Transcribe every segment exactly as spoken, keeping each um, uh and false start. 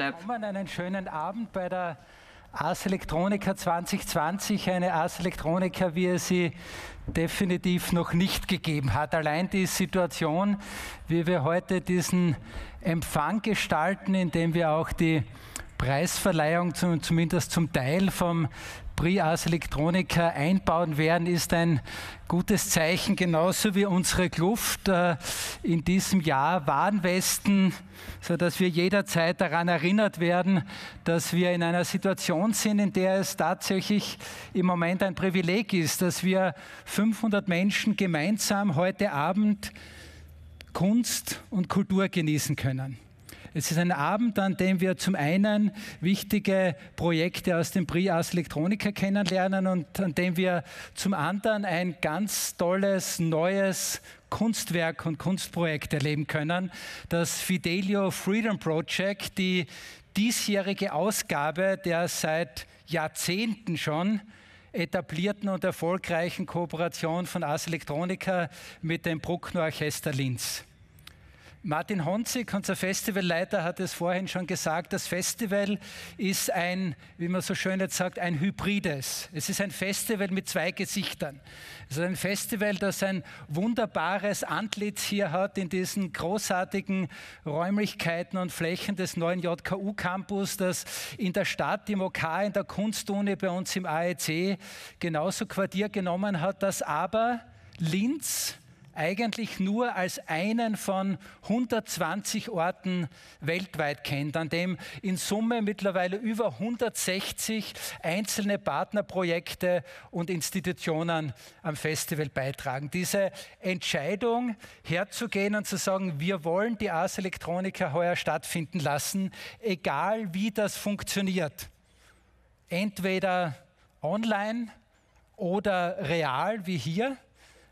Willkommen, einen schönen Abend bei der Ars Electronica zwanzig zwanzig, eine Ars Electronica, wie es sie definitiv noch nicht gegeben hat. Allein die Situation, wie wir heute diesen Empfang gestalten, indem wir auch die Preisverleihung zum, zumindest zum Teil vom Prix Ars Electronica einbauen werden, ist ein gutes Zeichen, genauso wie unsere Kluft äh, in diesem Jahr Warnwesten, sodass wir jederzeit daran erinnert werden, dass wir in einer Situation sind, in der es tatsächlich im Moment ein Privileg ist, dass wir fünfhundert Menschen gemeinsam heute Abend Kunst und Kultur genießen können. Es ist ein Abend, an dem wir zum einen wichtige Projekte aus dem Prix Ars Electronica kennenlernen und an dem wir zum anderen ein ganz tolles, neues Kunstwerk und Kunstprojekt erleben können. Das Fidelio Freedom Project, die diesjährige Ausgabe der seit Jahrzehnten schon etablierten und erfolgreichen Kooperation von Ars Electronica mit dem Bruckner Orchester Linz. Martin Honzig, unser Festivalleiter, hat es vorhin schon gesagt, das Festival ist ein, wie man so schön jetzt sagt, ein hybrides. Es ist ein Festival mit zwei Gesichtern. Es ist ein Festival, das ein wunderbares Antlitz hier hat in diesen großartigen Räumlichkeiten und Flächen des neuen J K U-Campus, das in der Stadt, im OK, in der Kunstuni, bei uns im A E C genauso Quartier genommen hat, das aber Linz eigentlich nur als einen von hundertzwanzig Orten weltweit kennt, an dem in Summe mittlerweile über hundertsechzig einzelne Partnerprojekte und Institutionen am Festival beitragen. Diese Entscheidung herzugehen und zu sagen, wir wollen die Ars Electronica heuer stattfinden lassen, egal wie das funktioniert, entweder online oder real wie hier,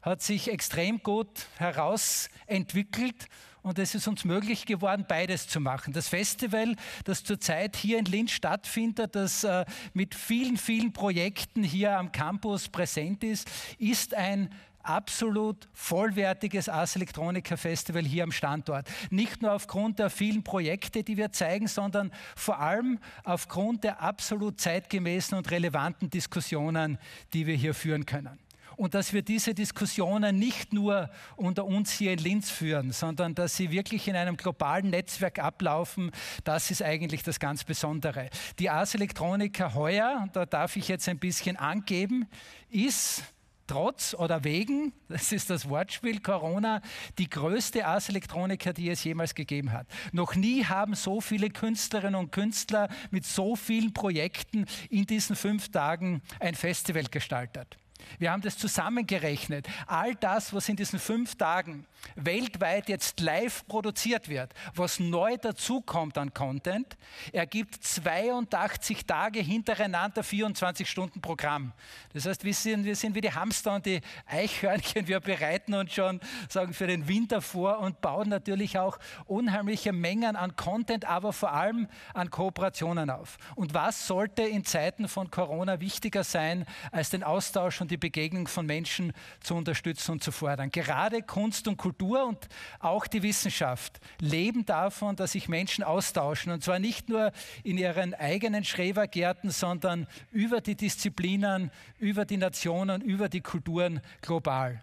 hat sich extrem gut herausentwickelt und es ist uns möglich geworden, beides zu machen. Das Festival, das zurzeit hier in Linz stattfindet, das äh, mit vielen, vielen Projekten hier am Campus präsent ist, ist ein absolut vollwertiges Ars Electronica Festival hier am Standort. Nicht nur aufgrund der vielen Projekte, die wir zeigen, sondern vor allem aufgrund der absolut zeitgemäßen und relevanten Diskussionen, die wir hier führen können. Und dass wir diese Diskussionen nicht nur unter uns hier in Linz führen, sondern dass sie wirklich in einem globalen Netzwerk ablaufen, das ist eigentlich das ganz Besondere. Die Ars Electronica heuer, und da darf ich jetzt ein bisschen angeben, ist trotz oder wegen, das ist das Wortspiel, Corona, die größte Ars Electronica, die es jemals gegeben hat. Noch nie haben so viele Künstlerinnen und Künstler mit so vielen Projekten in diesen fünf Tagen ein Festival gestaltet. Wir haben das zusammengerechnet. All das, was in diesen fünf Tagen weltweit jetzt live produziert wird, was neu dazukommt an Content, ergibt zweiundachtzig Tage hintereinander vierundzwanzig Stunden Programm. Das heißt, wir sind, wir sind wie die Hamster und die Eichhörnchen. Wir bereiten uns schon, sagen, für den Winter vor und bauen natürlich auch unheimliche Mengen an Content, aber vor allem an Kooperationen auf. Und was sollte in Zeiten von Corona wichtiger sein, als den Austausch und die Begegnung von Menschen zu unterstützen und zu fördern? Gerade Kunst und Kultur und auch die Wissenschaft leben davon, dass sich Menschen austauschen, und zwar nicht nur in ihren eigenen Schrebergärten, sondern über die Disziplinen, über die Nationen, über die Kulturen global.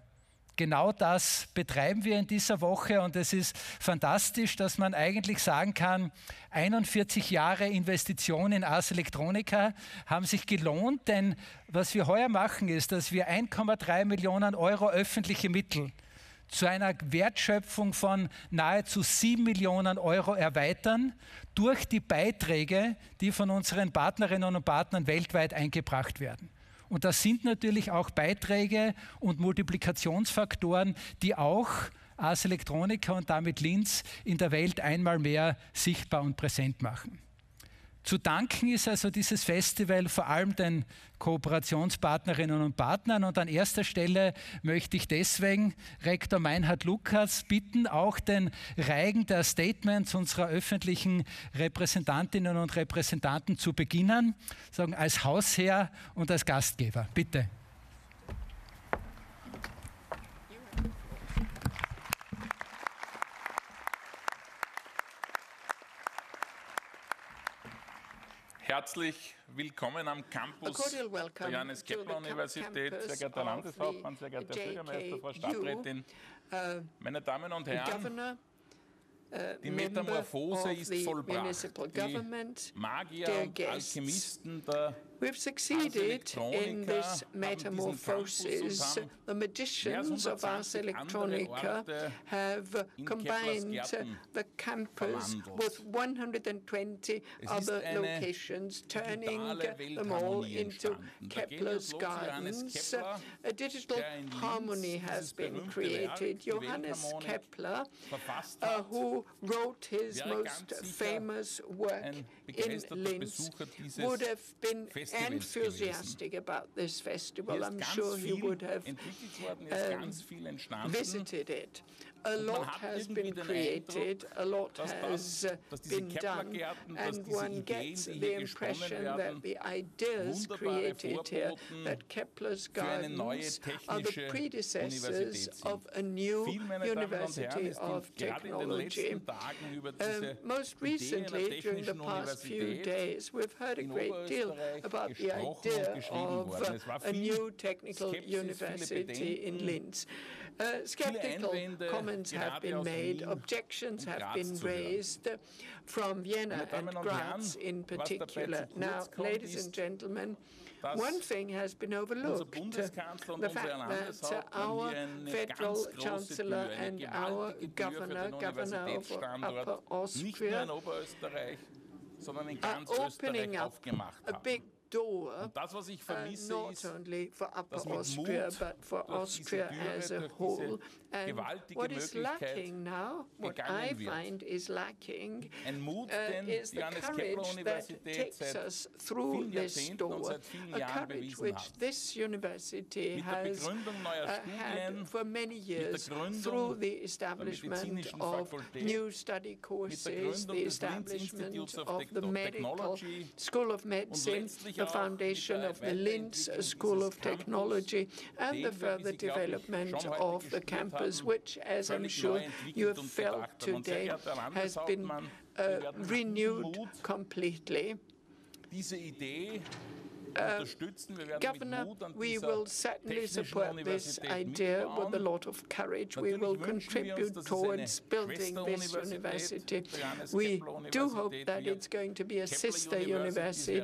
Genau das betreiben wir in dieser Woche, und es ist fantastisch, dass man eigentlich sagen kann, einundvierzig Jahre Investition in Ars Electronica haben sich gelohnt, denn was wir heuer machen ist, dass wir ein Komma drei Millionen Euro öffentliche Mittel zu einer Wertschöpfung von nahezu sieben Millionen Euro erweitern durch die Beiträge, die von unseren Partnerinnen und Partnern weltweit eingebracht werden. Und das sind natürlich auch Beiträge und Multiplikationsfaktoren, die auch Ars Electronica und damit Linz in der Welt einmal mehr sichtbar und präsent machen. Zu danken ist also dieses Festival vor allem den Kooperationspartnerinnen und Partnern, und an erster Stelle möchte ich deswegen Rektor Meinhard Lukas bitten, auch den Reigen der Statements unserer öffentlichen Repräsentantinnen und Repräsentanten zu beginnen, sagen als Hausherr und als Gastgeber. Bitte. Herzlich willkommen am Campus der Johannes Kepler-Universität, sehr geehrter Landeshauptmann, sehr geehrter Bürgermeister, Frau Stadträtin, uh, meine Damen und Herren, Governor, uh, die Metamorphose ist vollbracht. Die Magier und Alchemisten der We've succeeded in this metamorphosis. The magicians of Ars Electronica have combined the campus with one hundred twenty other locations, turning them all into Kepler's gardens. A digital harmony has been created. Johannes Kepler, uh, who wrote his most famous work in Linz, would have been enthusiastic about this festival. I'm sure he would have um, visited it. A lot has been created, a lot has been done, and one gets the impression that the ideas created here, that Kepler's gardens are the predecessors of a new university of technology. Um, most recently, during the past few days, we've heard a great deal about the idea of uh, a new technical university in Linz. Uh, skeptical comments have been made, objections have been raised uh, from Vienna and Graz in particular. Now, ladies and gentlemen, one thing has been overlooked, uh, the fact that uh, our federal chancellor and our governor, governor of Upper Austria, are opening up a big door, uh, not only for Upper Austria, but for Austria as a whole. And what is lacking now, what I find is lacking, uh, is the courage that takes us through this door, a courage which this university has uh, had for many years through the establishment of new study courses, the establishment of the medical School of Medicine, the foundation of the Linz School of Technology, and the further development of the campus, which, as I'm sure you have felt today, has been uh, renewed completely. Uh, Governor, we will certainly support this idea with a lot of courage. We will contribute towards building this university. We do hope that it's going to be a sister university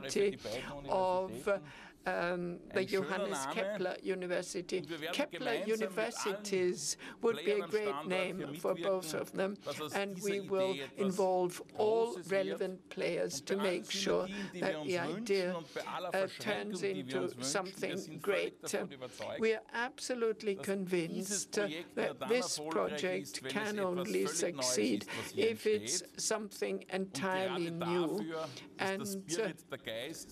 of uh, Um, the Johannes Kepler University. Kepler Universities would be a great name for both of them, and we will involve all relevant players to make sure that the idea uh, turns into something great. Uh, we are absolutely convinced uh, that this project can only succeed if it's something entirely new, and uh,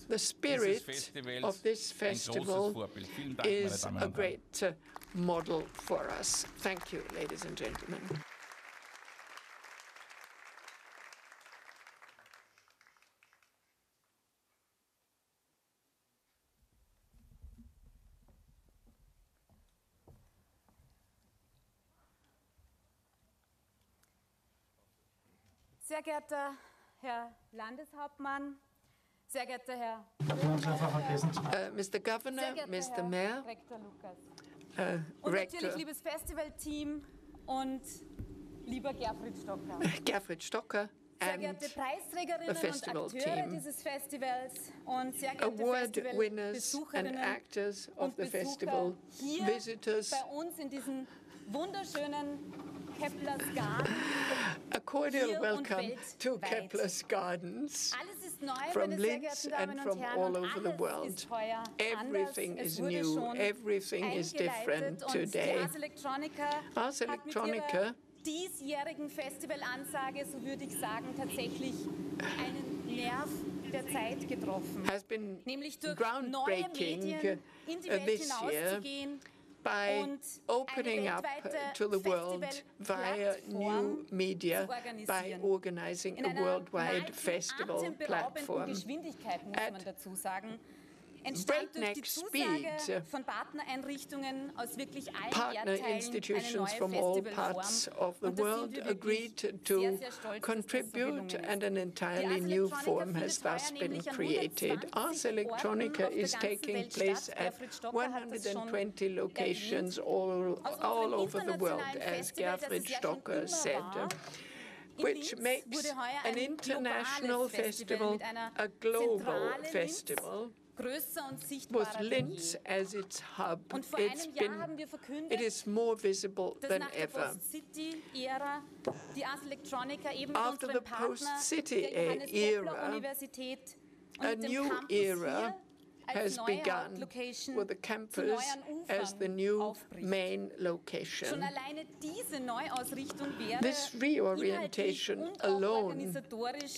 the spirit of this festival is a great uh, model for us. Thank you, ladies and gentlemen. Sehr geehrter Herr Landeshauptmann, sehr geehrter Herr Uh, Mister Governor, Mister Mayor, Rektor Lukas. Uh, und Rektor. Natürlich, liebes Festivalteam und lieber Gerfried Stocker. Gerfried Stocker. Sehr geehrte Preisträgerinnen und Akteure dieses Festivals und sehr geehrte Festivalbesucherinnen und Besucher hier bei uns in diesem wunderschönen Kepler's Garten. A cordial welcome to Kepler's Gardens from Linz and from all over the world. Everything is new, everything is different today. Ars Electronica diesjährigen Festivalansage, so würde ich sagen, tatsächlich einen Nerv der Zeit getroffen. Has been nämlich durch neue Medien in die Welt hinauszugehen. By opening up to the world via new media, by organizing a worldwide festival platform at entstand durch die Zusage von Partnereinrichtungen aus wirklich allen Erdteilen eine neue Festivalform. Und da sind wir wirklich sehr, sehr stolz, dass das so gelungen ist. Die Ars Electronica findet heuer nämlich an hundertzwanzig Orten auf der ganzen Welt statt. Gerfried Stocker hat das schon erwähnt. Aus unserem internationalen Festival, das es ja schon immer war, which makes an international festival a global festival, with Linz as its hub. It's been, it is more visible than ever. After the post-city era, a new era has begun with the campus as the new main location. This reorientation alone,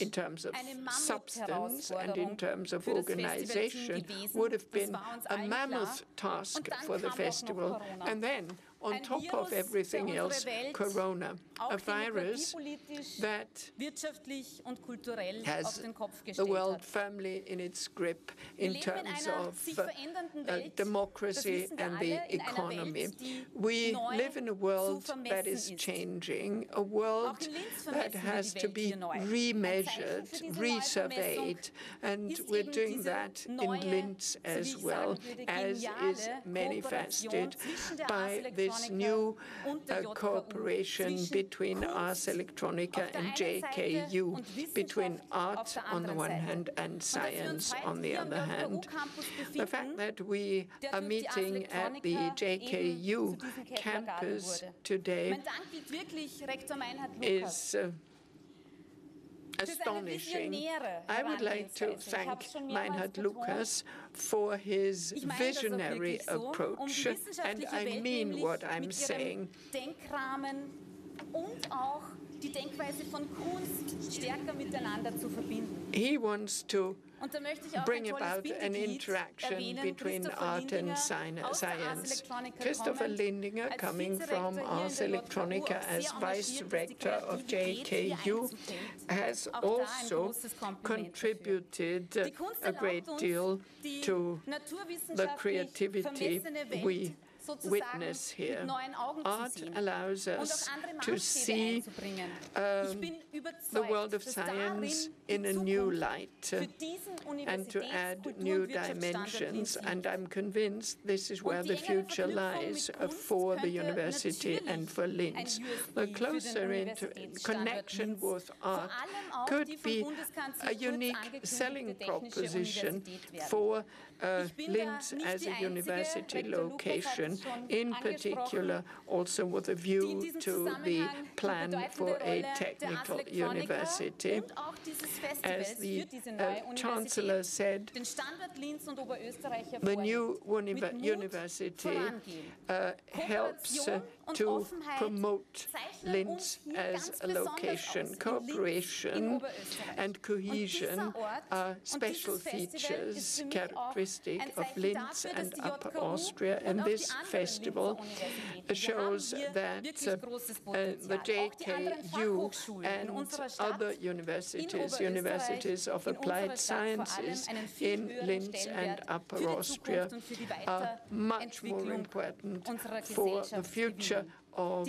in terms of substance and in terms of organization, would have been a mammoth task for the festival. And then, on top of everything else, Corona, a virus that has the world firmly in its grip in terms of uh, uh, democracy and the economy. We live in a world that is changing, a world that has to be remeasured, resurveyed, and we're doing that in Linz as well, as is manifested by this This new uh, cooperation between Ars Electronica and J K U, between art on the one hand and science on the other hand. The fact that we are meeting at the J K U campus today is uh, astonishing. I would like to thank Meinhard Lukas for his visionary approach, and I mean what I'm saying. He wants to bring about an interaction between art and science. Christopher Lindinger, coming from Ars Electronica as Vice Rector of J K U, has also contributed a great deal to the creativity we witness here. Art allows us to see um, the world of science in a new light uh, and to add new dimensions, and I'm convinced this is where the future lies uh, for the university and for Linz. The closer inter connection with art could be a unique selling proposition for uh, Linz as a university location, in particular also with a view to the plan for a technical university. As the uh, Chancellor said, the new uni university uh, helps uh, to promote Linz as a location. Cooperation and cohesion are special features, characteristic of Linz and Upper Austria, and this festival shows that uh, uh, the J K U and other universities, universities of applied sciences in Linz and Upper Austria, are much more important for the future of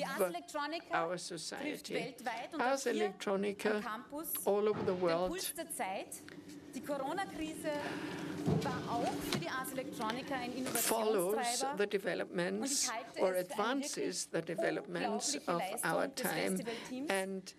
our society. Ars Electronica, all over the world, follows the developments or advances the developments of our time, and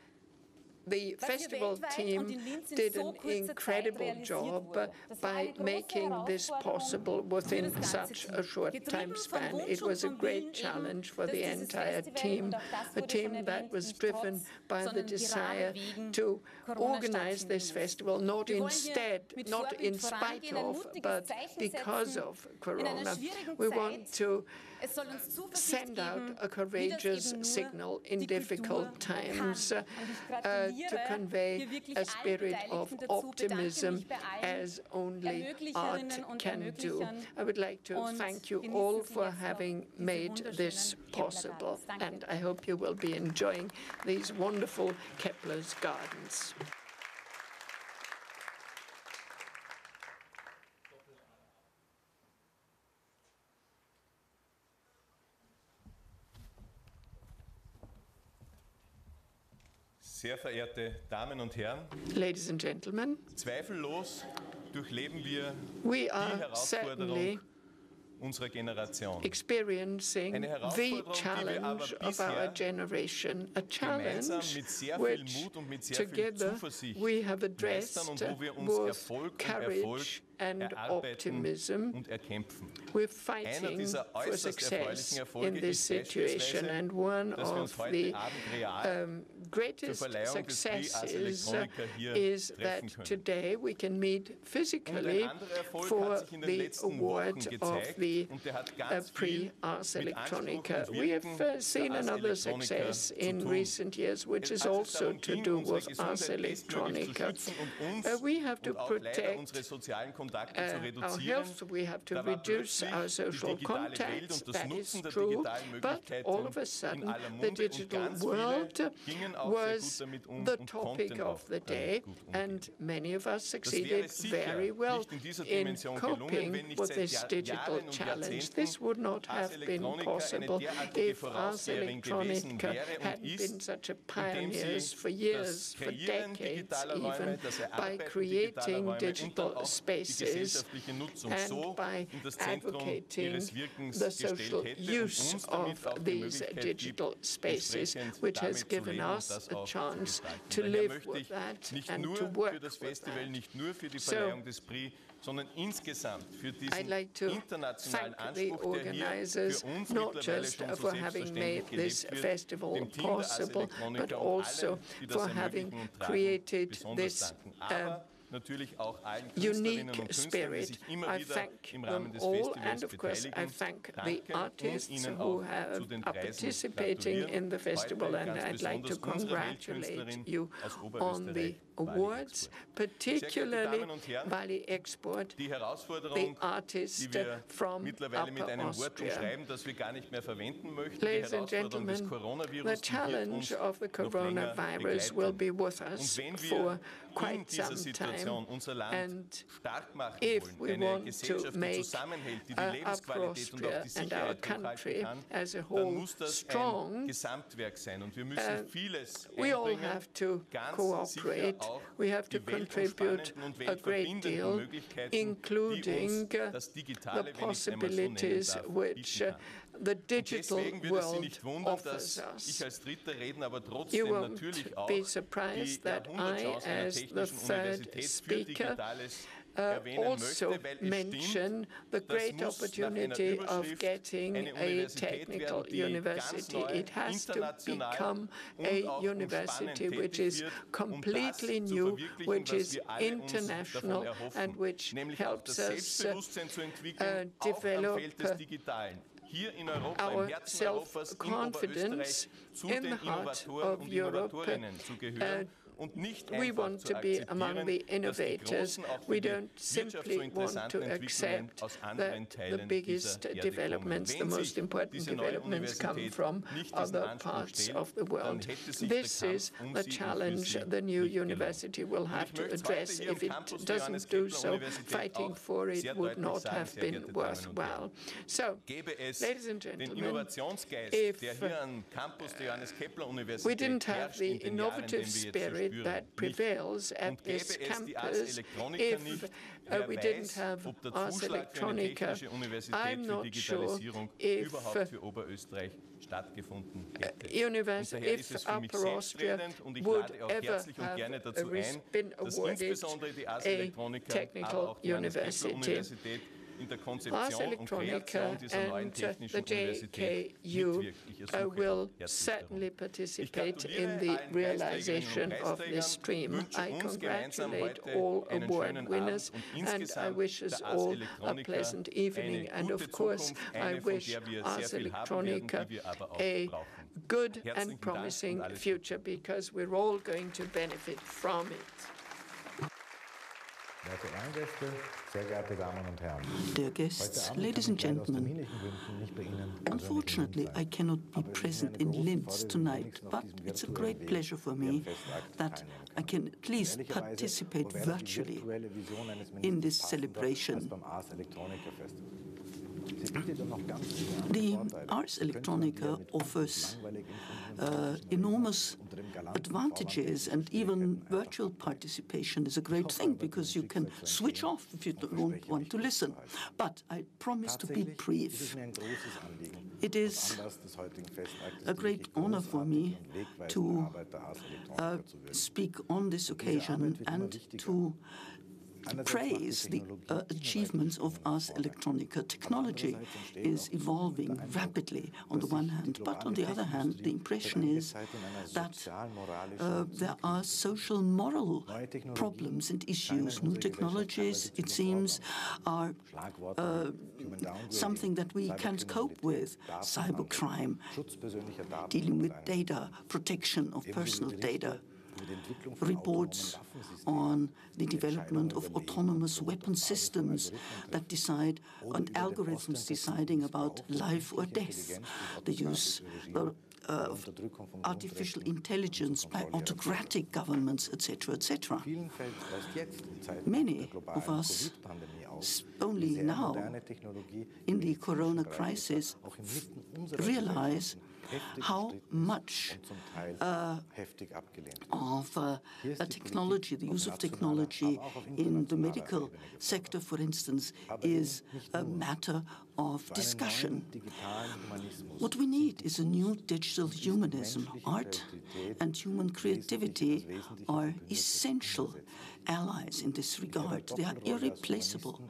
the festival team did an incredible job by making this possible within such a short time span. It was a great challenge for the entire team, a team that was driven by the desire to organize this festival, not instead, not in spite of, but because of Corona. We want to send out a courageous signal in difficult times, uh, uh, to convey a spirit of optimism as only art can do. I would like to thank you all for having made this possible, and I hope you will be enjoying these wonderful Kepler's gardens. Sehr verehrte Damen und Herren, Ladies and Gentlemen, zweifellos durchleben wir die Herausforderung unserer Generation. Experiencing eine Herausforderung, the challenge die wir aber of our generation, a challenge mit sehr viel Mut und mit sehr viel Zuversicht we have addressed und wo wir uns Erfolg und Erfolg and optimism. Und erkämpfen. We're fighting for success in this situation, and one of the um, greatest successes is that today we can meet physically for the award of the uh, Prix Ars Electronica. We have uh, seen another success in recent years, which is also to do with Ars Electronica. Uh, we have to protect Uh, our health, we have to reduce our social contacts, that is true, but all of a sudden the digital world was the topic of the day, and many of us succeeded very well in coping with this digital challenge. This would not have been possible if Ars Electronica had been such a pioneer for years, for decades even, by creating digital spaces and by advocating the social use of these digital spaces, which has given us a chance to live with that and to work with that. So, I'd like to thank the organizers, not just for having made this festival possible, but also for having created this uh, Natürlich auch allen Künstlerinnen und Künstlern, die sich immer wieder im Rahmen des Festivals beteiligen. Danke und Ihnen auch zu den Preisen gratulieren. Heute ganz besonders unsere Weltkünstlerin aus Oberösterreich. Awards, particularly VALIE EXPORT, die Herausforderung, die wir mittlerweile mit einem Wort umschreiben, das wir gar nicht mehr verwenden möchten. Die Herausforderung des Coronavirus, die wird uns noch länger begleiten. Und wenn wir in dieser Situation unser Land stark machen wollen, eine Gesellschaft, die zusammenhält, die die Lebensqualität und auch die Sicherheit hochhalten kann, dann muss das ein Gesamtwerk sein. Und wir müssen vieles einbringen, ganz sicher. We have to contribute a great deal, including uh, the possibilities which uh, the digital world offers us. You won't be surprised that I, as the third speaker, Uh, also mention the great opportunity of getting a technical university. It has to become a university which is completely new, which is international, and which helps us uh, develop uh, our self-confidence in the heart of Europe. Uh, We want to be among the innovators. We don't simply want to accept that the biggest developments, the most important developments, come from other parts of the world. This is the challenge the new university will have to address. If it doesn't do so, fighting for it would not have been worthwhile. So, ladies and gentlemen, if we didn't have the innovative spirit that prevails at this campus, if uh, we didn't have Ars Electronica, I'm not sure if uh, Univers if Upper Austria would ever have been awarded a technical university. Ars Electronica and the J K U uh, will certainly participate in the realization of this dream. I congratulate all award winners, and I wish us all a pleasant evening. And of course, I wish Ars Electronica a good and promising future, because we're all going to benefit from it. Werte Ehrengäste, sehr geehrte Damen und Herren. Dear guests, ladies and gentlemen, unfortunately I cannot be present in Linz tonight, but it's a great pleasure for me that I can at least participate virtually in this celebration The Ars Electronica offers uh, enormous advantages, and even virtual participation is a great thing because you can switch off if you don't want to listen. But I promise to be brief. It is a great honor for me to uh, speak on this occasion and to praise the uh, achievements of Ars Electronica. Technology is evolving rapidly on the one hand, but on the other hand, the impression is that uh, there are social moral problems and issues. New technologies, it seems, are uh, something that we can't cope with. Cybercrime, dealing with data, protection of personal data, reports on the development of autonomous weapon systems that decide, and algorithms deciding about life or death, the use of artificial intelligence by autocratic governments, et cetera, et cetera. Many of us only now, in the corona crisis, realize how much uh, of uh, a technology, the use of technology in the medical sector, for instance, is a matter of discussion. What we need is a new digital humanism. Art and human creativity are essential allies in this regard. They are irreplaceable.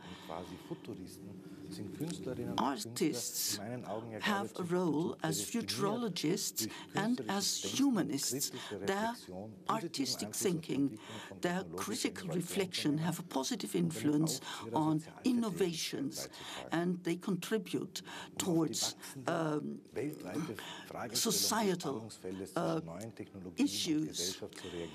Artists have a role as futurologists and as humanists. Their artistic thinking, their critical reflection have a positive influence on innovations, and they contribute towards um, societal uh, issues.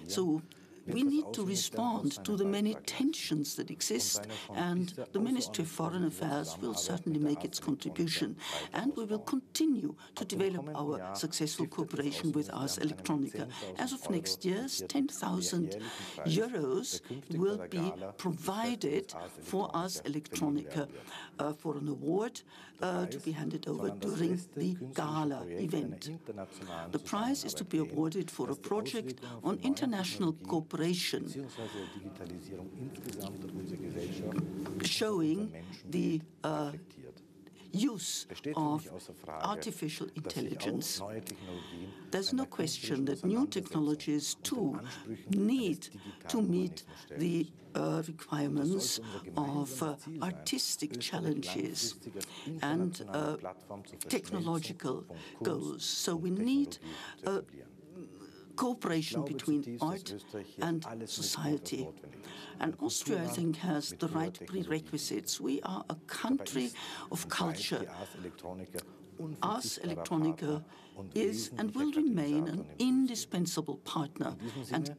So, we need to respond to the many tensions that exist, and the Ministry of Foreign Affairs will certainly make its contribution. And we will continue to develop our successful cooperation with Ars Electronica. As of next year, ten thousand euros will be provided for Ars Electronica uh, for an award uh, to be handed over during the gala event. The prize is to be awarded for a project on international cooperation, showing the uh, use of artificial intelligence. There's no question that new technologies, too, need to meet the uh, requirements of uh, artistic challenges and uh, technological goals. So we need uh, cooperation between art and society. And Austria, I think, has the right prerequisites. We are a country of culture. Ars Electronica is and will remain an indispensable partner and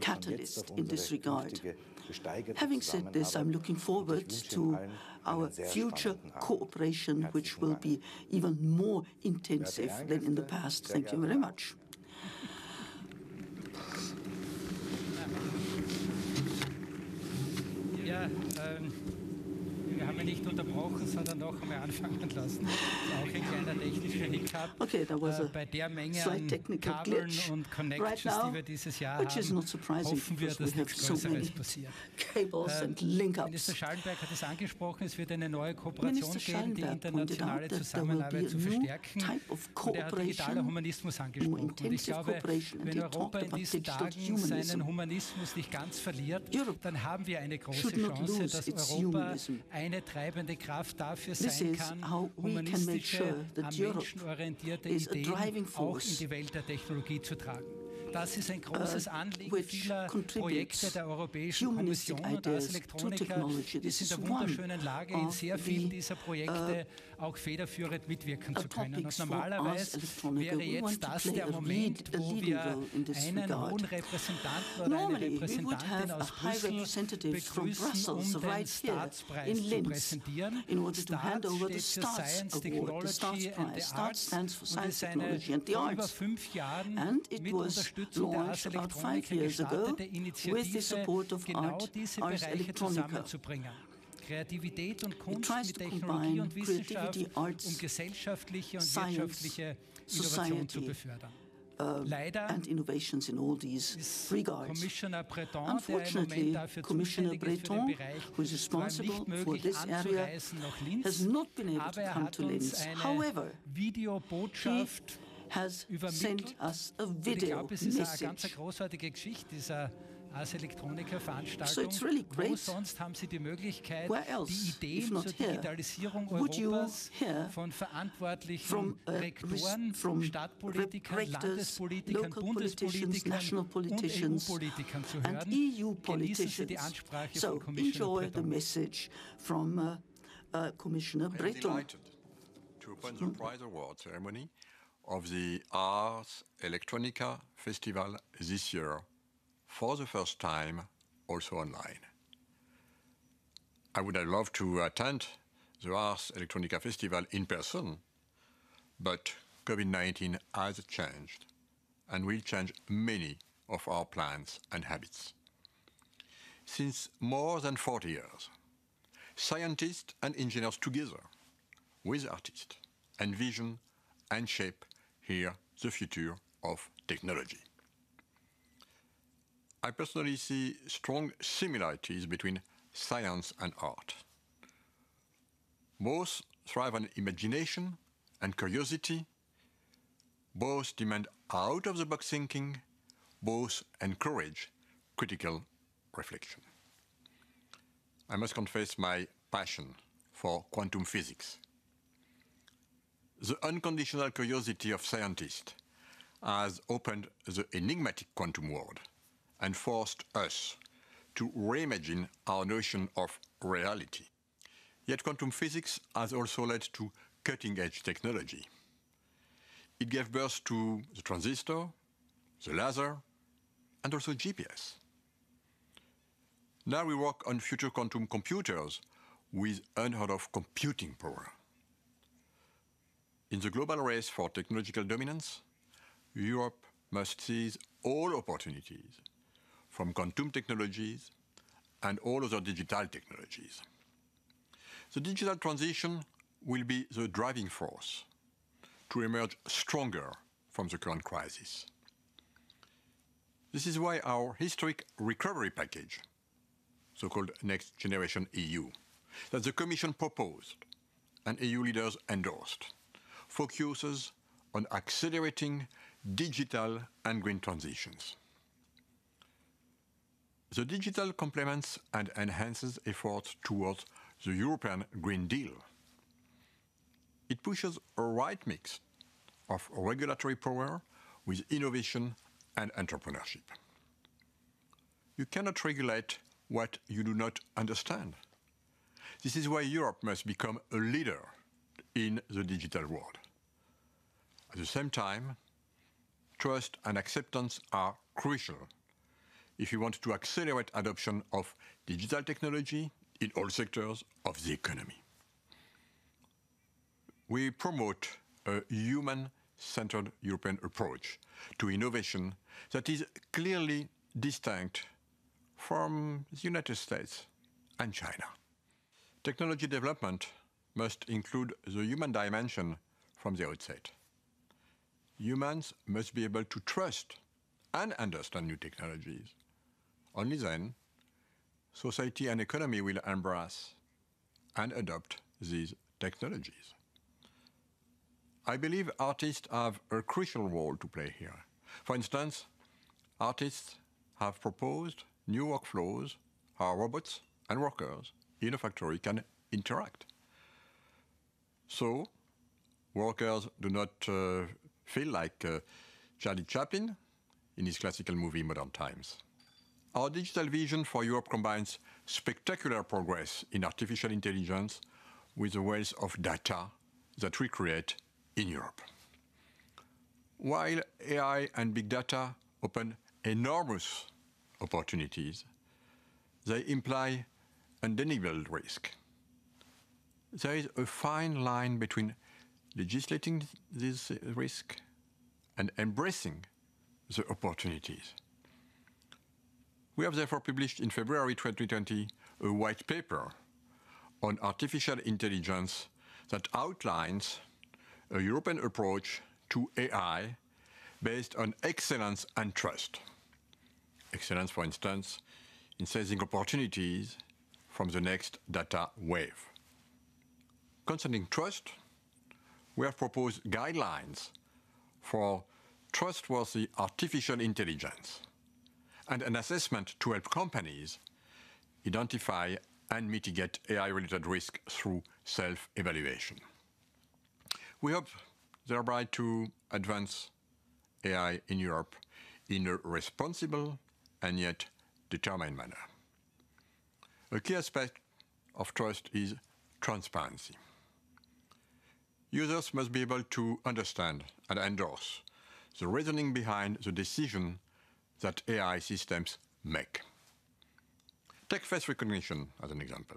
catalyst in this regard. Having said this, I'm looking forward to our future cooperation, which will be even more intensive than in the past. Thank you very much. Ja, ähm, wir haben ihn nicht unterbrochen, sondern noch einmal anfangen lassen. Auch ein kleiner technischer Hiccup. Okay, there was a äh, bei der Menge an Kabeln und Connections, right now, die wir dieses Jahr haben, hoffen wir, dass nichts Größeres passiert. Ähm, Minister Schallenberg hat es angesprochen, es wird eine neue Kooperation geben, die internationale Zusammenarbeit zu verstärken. Und er hat digitaler Humanismus angesprochen. Und ich glaube, wenn Europa in diesen Tagen seinen Humanismus nicht ganz verliert, dann haben wir eine große Chance, dass Europa eine treibende Kraft dafür sein kann, humanistische, am Menschen orientierte Ideen auch in die Welt der Technologie zu tragen. Das ist ein großes Anliegen vieler Projekte der Europäischen Kommission und Ars Electronica, die in der wunderschönen Lage, in sehr vielen dieser Projekte auch federführend mitwirken zu können. Und normalerweise wäre jetzt das der Moment, wo wir einen hohen Repräsentanten oder eine Repräsentantin aus Brüssel begrüßen, um den STARTS-Preis zu präsentieren. STARTS steht für Science, Technology and the Arts und ist eine vor über fünf Jahren mit Unterstützung der Ars Electronica gestartete Initiative, genau diese Bereiche zusammenzubringen. Kreativität und Kunst mit Technologie und Wissenschaft, um gesellschaftliche und wirtschaftliche Innovation zu befördern. Uh, Leider and innovations in all these ist regards. Commissioner Breton, Unfortunately, Commissioner Breton, who is responsible for this area, Linz, has not been able to come to Linz. However, he has sent us a video glaub, message. Eine ganz großartige Geschichte, dieser Ars Electronica Veranstaltung. So it's really great. Wo sonst haben Sie die Möglichkeit, die Ideen zur Digitalisierung Europas von verantwortlichen from, uh, Rektoren, from Stadtpolitikern, rectors, Landespolitikern, Bundespolitikern und E U-Politikern zu hören? Genießen Sie die Ansprache so, von Commissioner enjoy Breton. The message from uh, uh, Commissioner Breton. I'm delighted to open the prize award ceremony of the Ars Electronica Festival this year. For the first time, also online. I would have loved to attend the Ars Electronica Festival in person, but COVID nineteen has changed and will change many of our plans and habits. Since more than forty years, scientists and engineers together with artists envision and shape here the future of technology. I personally see strong similarities between science and art. Both thrive on imagination and curiosity. Both demand out-of-the-box thinking. Both encourage critical reflection. I must confess my passion for quantum physics. The unconditional curiosity of scientists has opened the enigmatic quantum world and forced us to reimagine our notion of reality. Yet quantum physics has also led to cutting-edge technology. It gave birth to the transistor, the laser, and also G P S. Now we work on future quantum computers with unheard-of computing power. In the global race for technological dominance, Europe must seize all opportunities from quantum technologies and all other digital technologies. The digital transition will be the driving force to emerge stronger from the current crisis. This is why our historic recovery package, so-called Next Generation E U, that the Commission proposed and E U leaders endorsed, focuses on accelerating digital and green transitions. The digital complements and enhances efforts towards the European Green Deal. It pushes a right mix of regulatory power with innovation and entrepreneurship. You cannot regulate what you do not understand. This is why Europe must become a leader in the digital world. At the same time, trust and acceptance are crucial if you want to accelerate adoption of digital technology in all sectors of the economy. We promote a human-centered European approach to innovation that is clearly distinct from the United States and China. Technology development must include the human dimension from the outset. Humans must be able to trust and understand new technologies. Only then, society and economy will embrace and adopt these technologies. I believe artists have a crucial role to play here. For instance, artists have proposed new workflows how robots and workers in a factory can interact. So, workers do not uh, feel like uh, Charlie Chaplin in his classical movie Modern Times. Our digital vision for Europe combines spectacular progress in artificial intelligence with the wealth of data that we create in Europe. While A I and big data open enormous opportunities, they imply undeniable risk. There is a fine line between legislating this risk and embracing the opportunities. We have therefore published in February twenty twenty a white paper on artificial intelligence that outlines a European approach to A I based on excellence and trust. Excellence, for instance, in seizing opportunities from the next data wave. Concerning trust, we have proposed guidelines for trustworthy artificial intelligence and an assessment to help companies identify and mitigate A I-related risk through self-evaluation. We hope thereby to advance A I in Europe in a responsible and yet determined manner. A key aspect of trust is transparency. Users must be able to understand and endorse the reasoning behind the decision that A I systems make. Take face recognition as an example.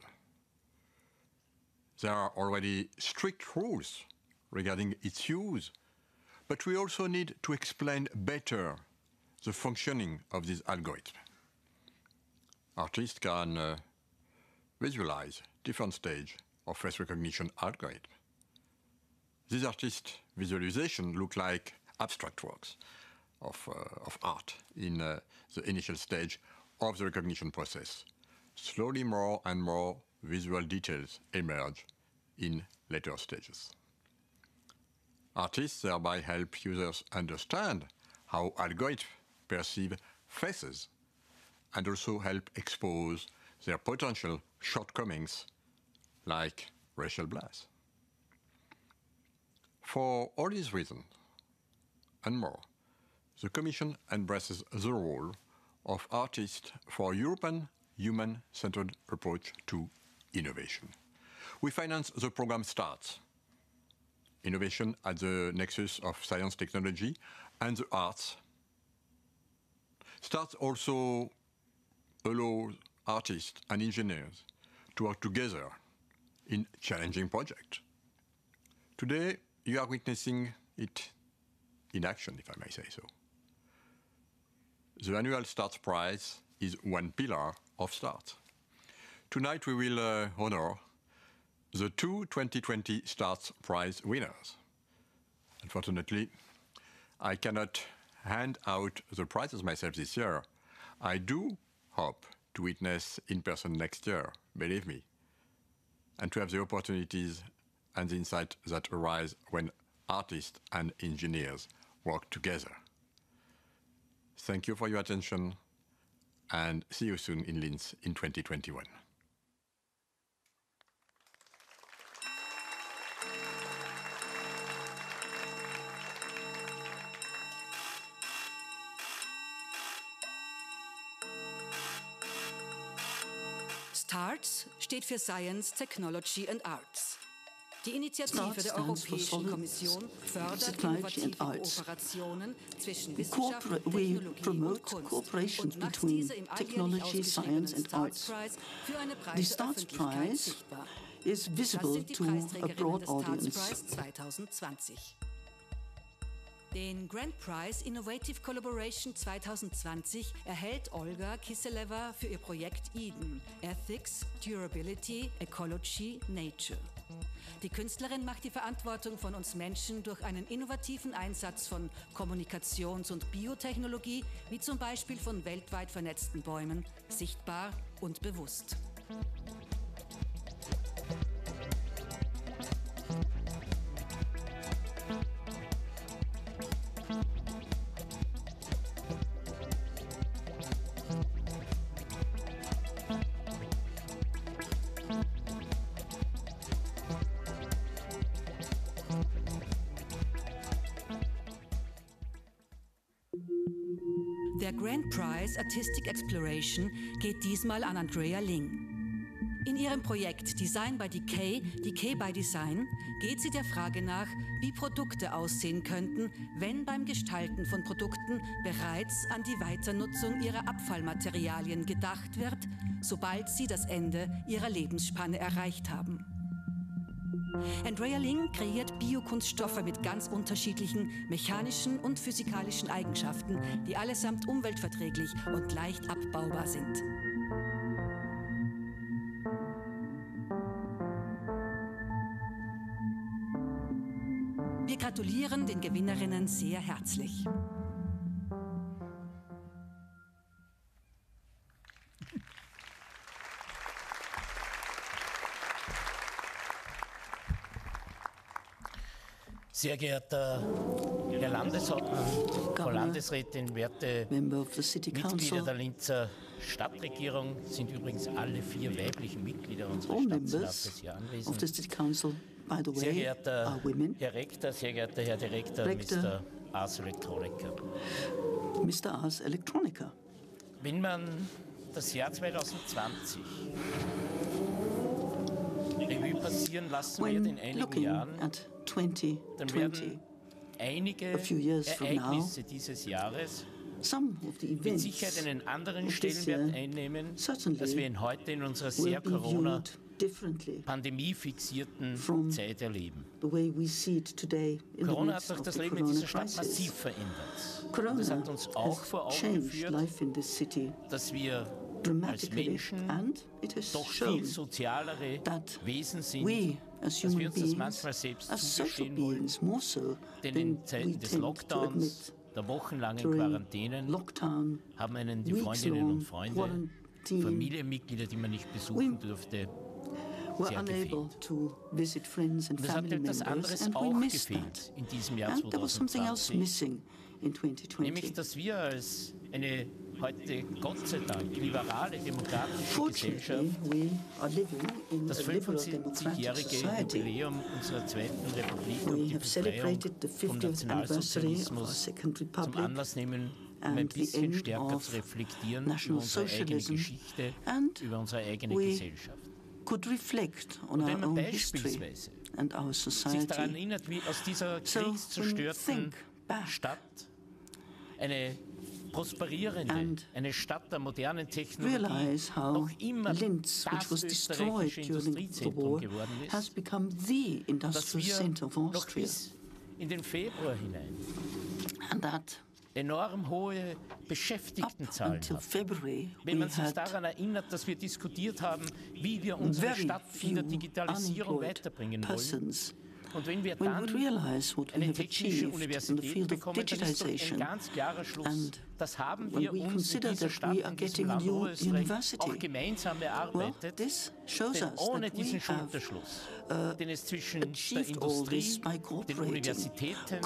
There are already strict rules regarding its use, but we also need to explain better the functioning of this algorithm. Artists can uh, visualize different stages of face recognition algorithm. These artist visualizations look like abstract works of, uh, of art in uh, the initial stage of the recognition process. Slowly more and more visual details emerge in later stages. Artists thereby help users understand how algorithms perceive faces and also help expose their potential shortcomings like racial bias. For all these reasons and more, the Commission embraces the role of artists for European human-centered approach to innovation. We finance the program STARTS, innovation at the nexus of science, technology, and the arts. STARTS also allows artists and engineers to work together in challenging projects. Today, you are witnessing it in action, if I may say so. The annual STARTS Prize is one pillar of STARTS. Tonight we will uh, honor the two twenty twenty STARTS Prize winners. Unfortunately, I cannot hand out the prizes myself this year. I do hope to witness in person next year, believe me, and to have the opportunities and the insight that arise when artists and engineers work together. Thank you for your attention and see you soon in Linz in twenty twenty-one. STARTS steht für Science, Technology and Arts. Die Initiative der Europäischen Kommission fördert innovative Kooperationen zwischen Wissenschaft und Technologie und Kunst und macht diese im alljährlich ausgeschriebenen STARTS Prize für eine breite Öffentlichkeit sichtbar. Das sind die Preisträgerinnen des STARTS Prize zwanzig zwanzig. Den Grand Prize Innovative Collaboration zwanzig zwanzig erhält Olga Kisseleva für ihr Projekt EDEN – Ethics, Durability, Ecology, Nature. Die Künstlerin macht die Verantwortung von uns Menschen durch einen innovativen Einsatz von Kommunikations- und Biotechnologie, wie zum Beispiel von weltweit vernetzten Bäumen, sichtbar und bewusst. Der Grand Prize Artistic Exploration geht diesmal an Andrea Ling. In ihrem Projekt Design by Decay, Decay by Design geht sie der Frage nach, wie Produkte aussehen könnten, wenn beim Gestalten von Produkten bereits an die Weiternutzung ihrer Abfallmaterialien gedacht wird, sobald sie das Ende ihrer Lebensspanne erreicht haben. Andrea Ling kreiert Biokunststoffe mit ganz unterschiedlichen mechanischen und physikalischen Eigenschaften, die allesamt umweltverträglich und leicht abbaubar sind. Wir gratulieren den Gewinnerinnen sehr herzlich. Sehr geehrter Herr Landeshauptmann, Frau Landesrätin, werte Mitglieder der Linzer Stadtregierung, sind übrigens alle vier weiblichen Mitglieder unseres Stadtrates hier anwesend. Sehr geehrter Herr Rektor, sehr geehrter Herr Direktor, Mister Ars Electronica. Mister Ars Electronica. Wenn man das Jahr zwanzig zwanzig Revue passieren lassen wird in einigen Jahren, dann werden einige Ereignisse dieses Jahres mit Sicherheit einen anderen Stellenwert einnehmen, als wir ihn heute in unserer sehr Corona- pandemie-fixierten Zeit erleben. Corona hat doch das Leben in dieser Stadt massiv verändert. Das hat uns auch vor Augen geführt, dass wir als Menschen doch viel sozialere Wesen sind, dass wir uns das manchmal selbst zugestehen wollen, denn in Zeiten des Lockdowns, der wochenlangen Quarantänen, haben einen die Freundinnen und Freunde, Familienmitglieder, die man nicht besuchen durfte, sehr gefehlt. Das hat etwas anderes auch gefehlt in diesem Jahr zwanzig zwanzig, nämlich dass wir als eine heute Gott sei Dank liberale, demokratische Gesellschaft das fünfundzwanzigjährige Jubiläum unserer Zweiten Republik und die Befreiung vom Nationalsozialismus zum Anlass nehmen, um ein bisschen stärker zu reflektieren über unsere eigene Geschichte, über unsere eigene Gesellschaft. Could reflect on our own history and our society. So think back and realize how Linz, which was destroyed during the war, has become the industrial center of Austria. And that enorm hohe Beschäftigtenzahlen haben. Wenn man sich daran erinnert, dass wir diskutiert haben, wie wir unsere Stadt in der Digitalisierung weiterbringen wollen, und wenn wir dann eine technische Universität bekommen, dann ist doch ein ganz klarer Schluss, das haben wir uns in dieser Stadt, in diesem Land Oberösterreich auch gemeinsam erarbeitet, denn ohne diesen Schulterschluss, den es zwischen der Industrie, den Universitäten,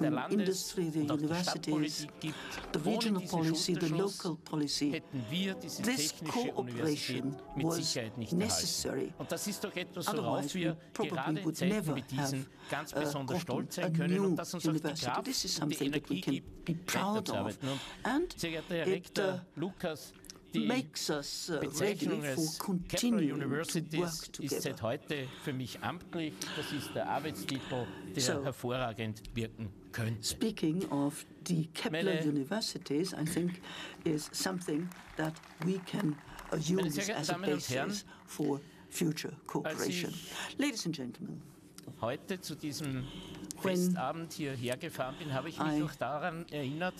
der Landes- und auch der Stadtpolitik gibt, ohne diesen Schulterschluss hätten wir diese technische Universität mit Sicherheit nicht erhalten. Und das ist doch etwas, worauf wir gerade in Zeiten wie diesen ganz besonders stolz sein können und das uns auch die Kraft und die Energie gibt, weiterzuarbeiten. Und sehr geehrter Herr Rektor Lukas, die Bezeichnung als Kepler-Universities ist seit heute für mich amtlich. Das ist der Arbeitstitel, der so hervorragend wirken könnte. Speaking of the Kepler-Universities, I think is something that we can use as a basis for future cooperation. Ladies and gentlemen, heute zu diesem Festabend hierher gefahren bin, habe ich mich noch daran erinnert,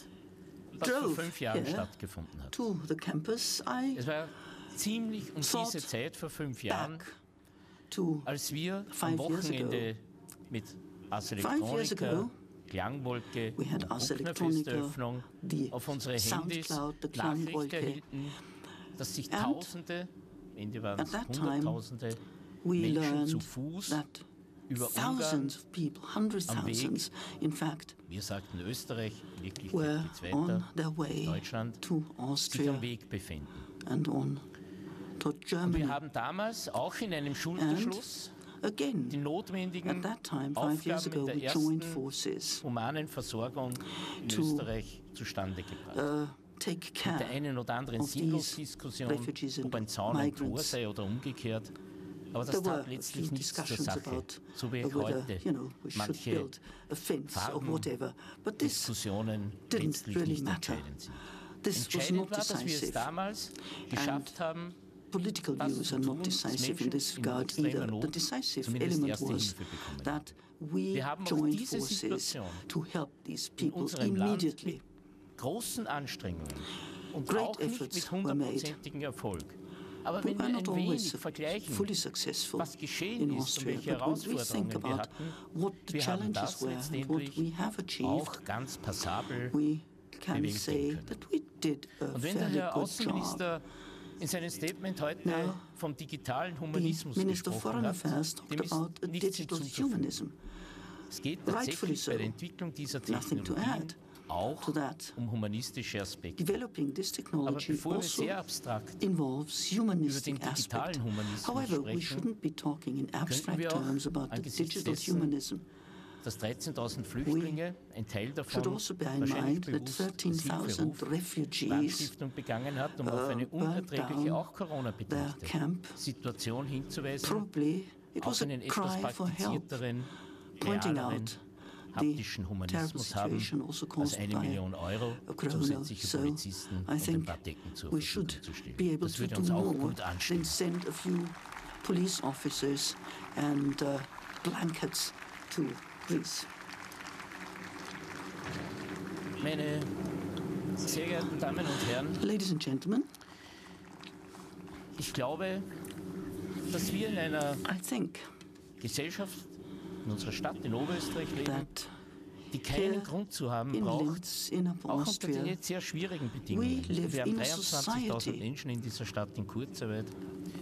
was vor fünf Jahren stattgefunden hat. Es war ziemlich um diese Zeit vor fünf Jahren, als wir am Wochenende mit Ars Electronica, Klangwolke und Brucknerfesteröffnung auf unsere Handys Nachricht erhielten, dass sich Tausende, am Ende waren es Hunderttausende Menschen zu Fuß über Ungarn am Weg, wir sagten Österreich, wirklich nichts weiter, Deutschland, sich am Weg befinden. Und wir haben damals auch in einem Schulterschluss die notwendigen Aufgaben der ersten humanen Versorgung in Österreich zustande gebracht. Mit der einen oder anderen Sinnlosdiskussion, ob ein Zaun ein Tor sei oder umgekehrt, aber das tat letztlich nichts zur Sache, so wie heute manche Farben-Diskussionen letztlich nicht entscheidend sind. Entscheidend war, dass wir es damals geschafft haben, was zu tun, dass Menschen in extremer Not zumindest erste Hilfe bekommen haben. Wir haben auch diese Situation in unserem Land mit großen Anstrengungen und auch nicht mit hundertprozentigem Erfolg But we're not always fully successful in Austria. But when we think about what the challenges were and what we have achieved, we can say that we did a fairly good job. In seinem Statement heute Now, vom digitalen Humanismus gesprochen hat, dem ist nichts hinzuzufügen. Es geht tatsächlich so. Bei der Entwicklung dieser Technologien auch um humanistische Aspekte. Aber bevor wir sehr abstrakt über den digitalen Humanismus However, sprechen, können wir auch angesichts dessen, dass dreizehntausend Flüchtlinge, ein Teil davon wahrscheinlich bewusst Brandstiftung begangen hat, um auf eine unerträgliche, auch Corona-bedingte Situation hinzuweisen, auf einen etwas praktizierteren, realeren, haptischen Humanismus haben, als eine Million Euro zusätzliche Polizisten und ein paar Decken zur Verfügung zu stellen. Das würde uns auch gut anstehen. Please. Meine sehr geehrten Damen und Herren, Ladies and Gentlemen, ich glaube, dass wir in einer Gesellschaft, in unserer Stadt, in Oberösterreich leben, die keinen Grund zu haben braucht, auch unter den jetzt sehr schwierigen Bedingungen. Wir haben dreiundzwanzigtausend Menschen in dieser Stadt in Kurzarbeit,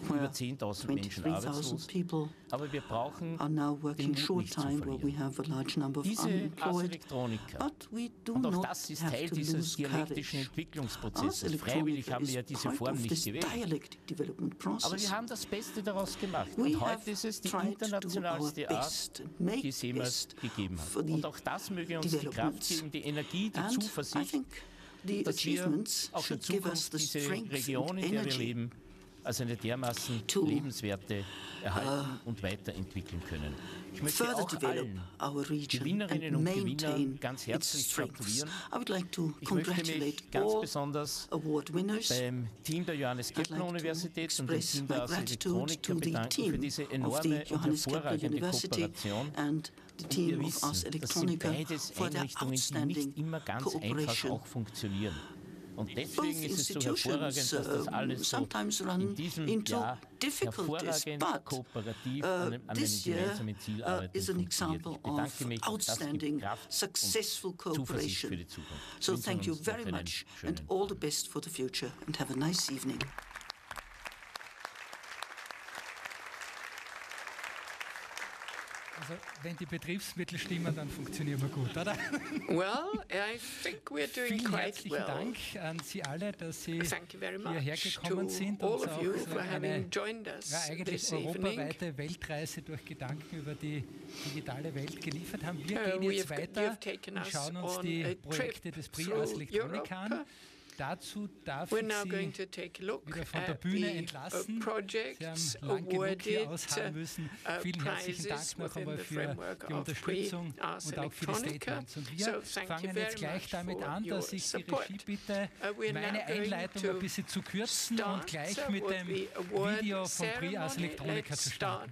über zehntausend Menschen arbeitslos, aber wir brauchen den Mut nicht zu verlieren. Diese Ars Electronica, und auch das ist Teil dieses dialektischen Entwicklungsprozesses, freiwillig haben wir ja diese Form nicht gewählt, aber wir haben das Beste daraus gemacht und heute ist es die internationalste Art, die es jemals gegeben hat. Und auch das möge uns die Kraft geben, die Energie, die Zuversicht, dass wir auch in Zukunft diese Region, in der wir leben, als eine dermaßen lebenswerte erhalten uh, und weiterentwickeln können. Ich möchte auch allen Gewinnerinnen und Gewinnern ganz herzlich gratulieren. Like ich möchte mich ganz besonders beim Team der Johannes Kepler-Universität like und dem Team der Ars Electronica bedanken für diese enorme und hervorragende Kooperation. Wir wissen, dass sind beides Einrichtungen, die nicht immer ganz einfach auch funktionieren. Und deswegen ist es so hervorragend, dass das alles so in diesem Jahr hervorragend kooperativ an einem gemeinsamen Ziel arbeitet. Ich bedanke mich, dass das gibt Kraft und Zuversicht für die Zukunft. So thank you very much and all the best for the future and have a nice evening. Also, wenn die Betriebsmittel stimmen, dann funktionieren wir gut, oder? Well, I think we're doing Vielen herzlichen quite well. Dank an Sie alle, dass Sie hierher gekommen sind und auch you so eine ja, eigentlich europaweite evening. Weltreise durch Gedanken über die digitale Welt geliefert haben. Wir uh, gehen jetzt weiter und schauen uns die Projekte des Prix Ars Electronica an. Dazu darf ich Sie wieder von der Bühne entlassen. Sie haben lang genug hier ausharren müssen. Vielen herzlichen Dank noch einmal für die Unterstützung und auch für die Statements. Und wir fangen jetzt gleich damit an, dass ich die Regie bitte, meine Einleitung ein bisschen zu kürzen und gleich mit dem Video von Prix Ars Electronica zu starten.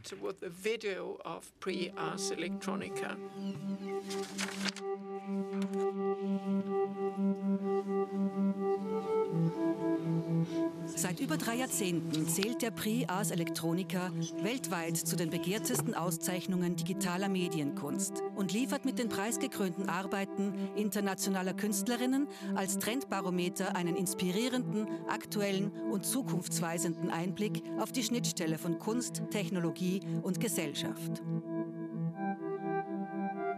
Seit über drei Jahrzehnten zählt der Prix Ars Electronica weltweit zu den begehrtesten Auszeichnungen digitaler Medienkunst und liefert mit den preisgekrönten Arbeiten internationaler Künstlerinnen als Trendbarometer einen inspirierenden, aktuellen und zukunftsweisenden Einblick auf die Schnittstelle von Kunst, Technologie und Gesellschaft.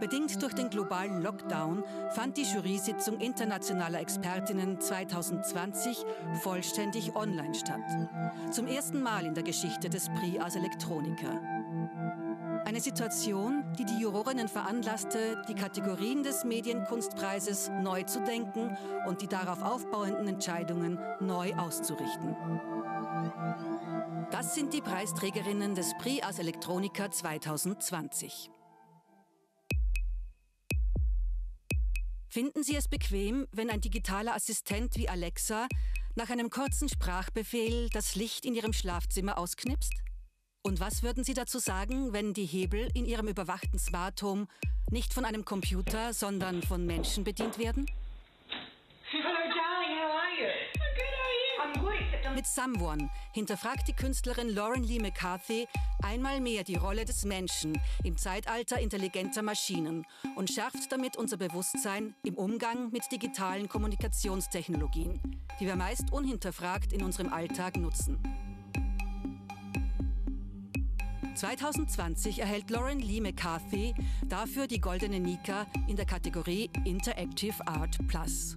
Bedingt durch den globalen Lockdown fand die Jury-Sitzung internationaler Expertinnen zweitausendzwanzig vollständig online statt. Zum ersten Mal in der Geschichte des Prix Ars Electronica. Eine Situation, die die Jurorinnen veranlasste, die Kategorien des Medienkunstpreises neu zu denken und die darauf aufbauenden Entscheidungen neu auszurichten. Das sind die Preisträgerinnen des Prix Ars Electronica zweitausendzwanzig. Finden Sie es bequem, wenn ein digitaler Assistent wie Alexa nach einem kurzen Sprachbefehl das Licht in Ihrem Schlafzimmer ausknipst? Und was würden Sie dazu sagen, wenn die Hebel in Ihrem überwachten Smart Home nicht von einem Computer, sondern von Menschen bedient werden? Hello darling, how are you? I'm good, how are you? I'm good, except Mit Someone hinterfragt die Künstlerin Lauren Lee McCarthy einmal mehr die Rolle des Menschen im Zeitalter intelligenter Maschinen und schärft damit unser Bewusstsein im Umgang mit digitalen Kommunikationstechnologien, die wir meist unhinterfragt in unserem Alltag nutzen. zwanzig zwanzig erhält Lauren Lee McCarthy dafür die Goldene Nika in der Kategorie Interactive Art Plus.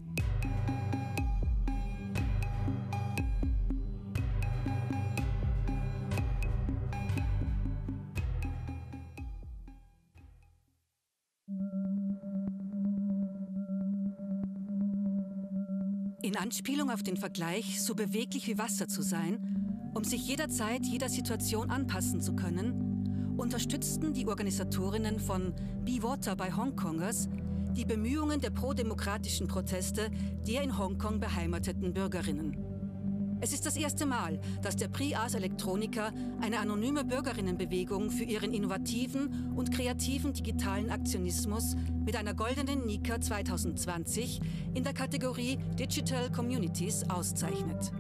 In Anspielung auf den Vergleich, so beweglich wie Wasser zu sein, um sich jederzeit jeder Situation anpassen zu können, unterstützten die Organisatorinnen von Be Water by Hongkongers die Bemühungen der prodemokratischen Proteste der in Hongkong beheimateten Bürgerinnen. Es ist das erste Mal, dass der Prix Ars Electronica eine anonyme Bürgerinnenbewegung für ihren innovativen und kreativen digitalen Aktionismus mit einer Goldenen Nika zwanzig zwanzig in der Kategorie Digital Communities auszeichnet.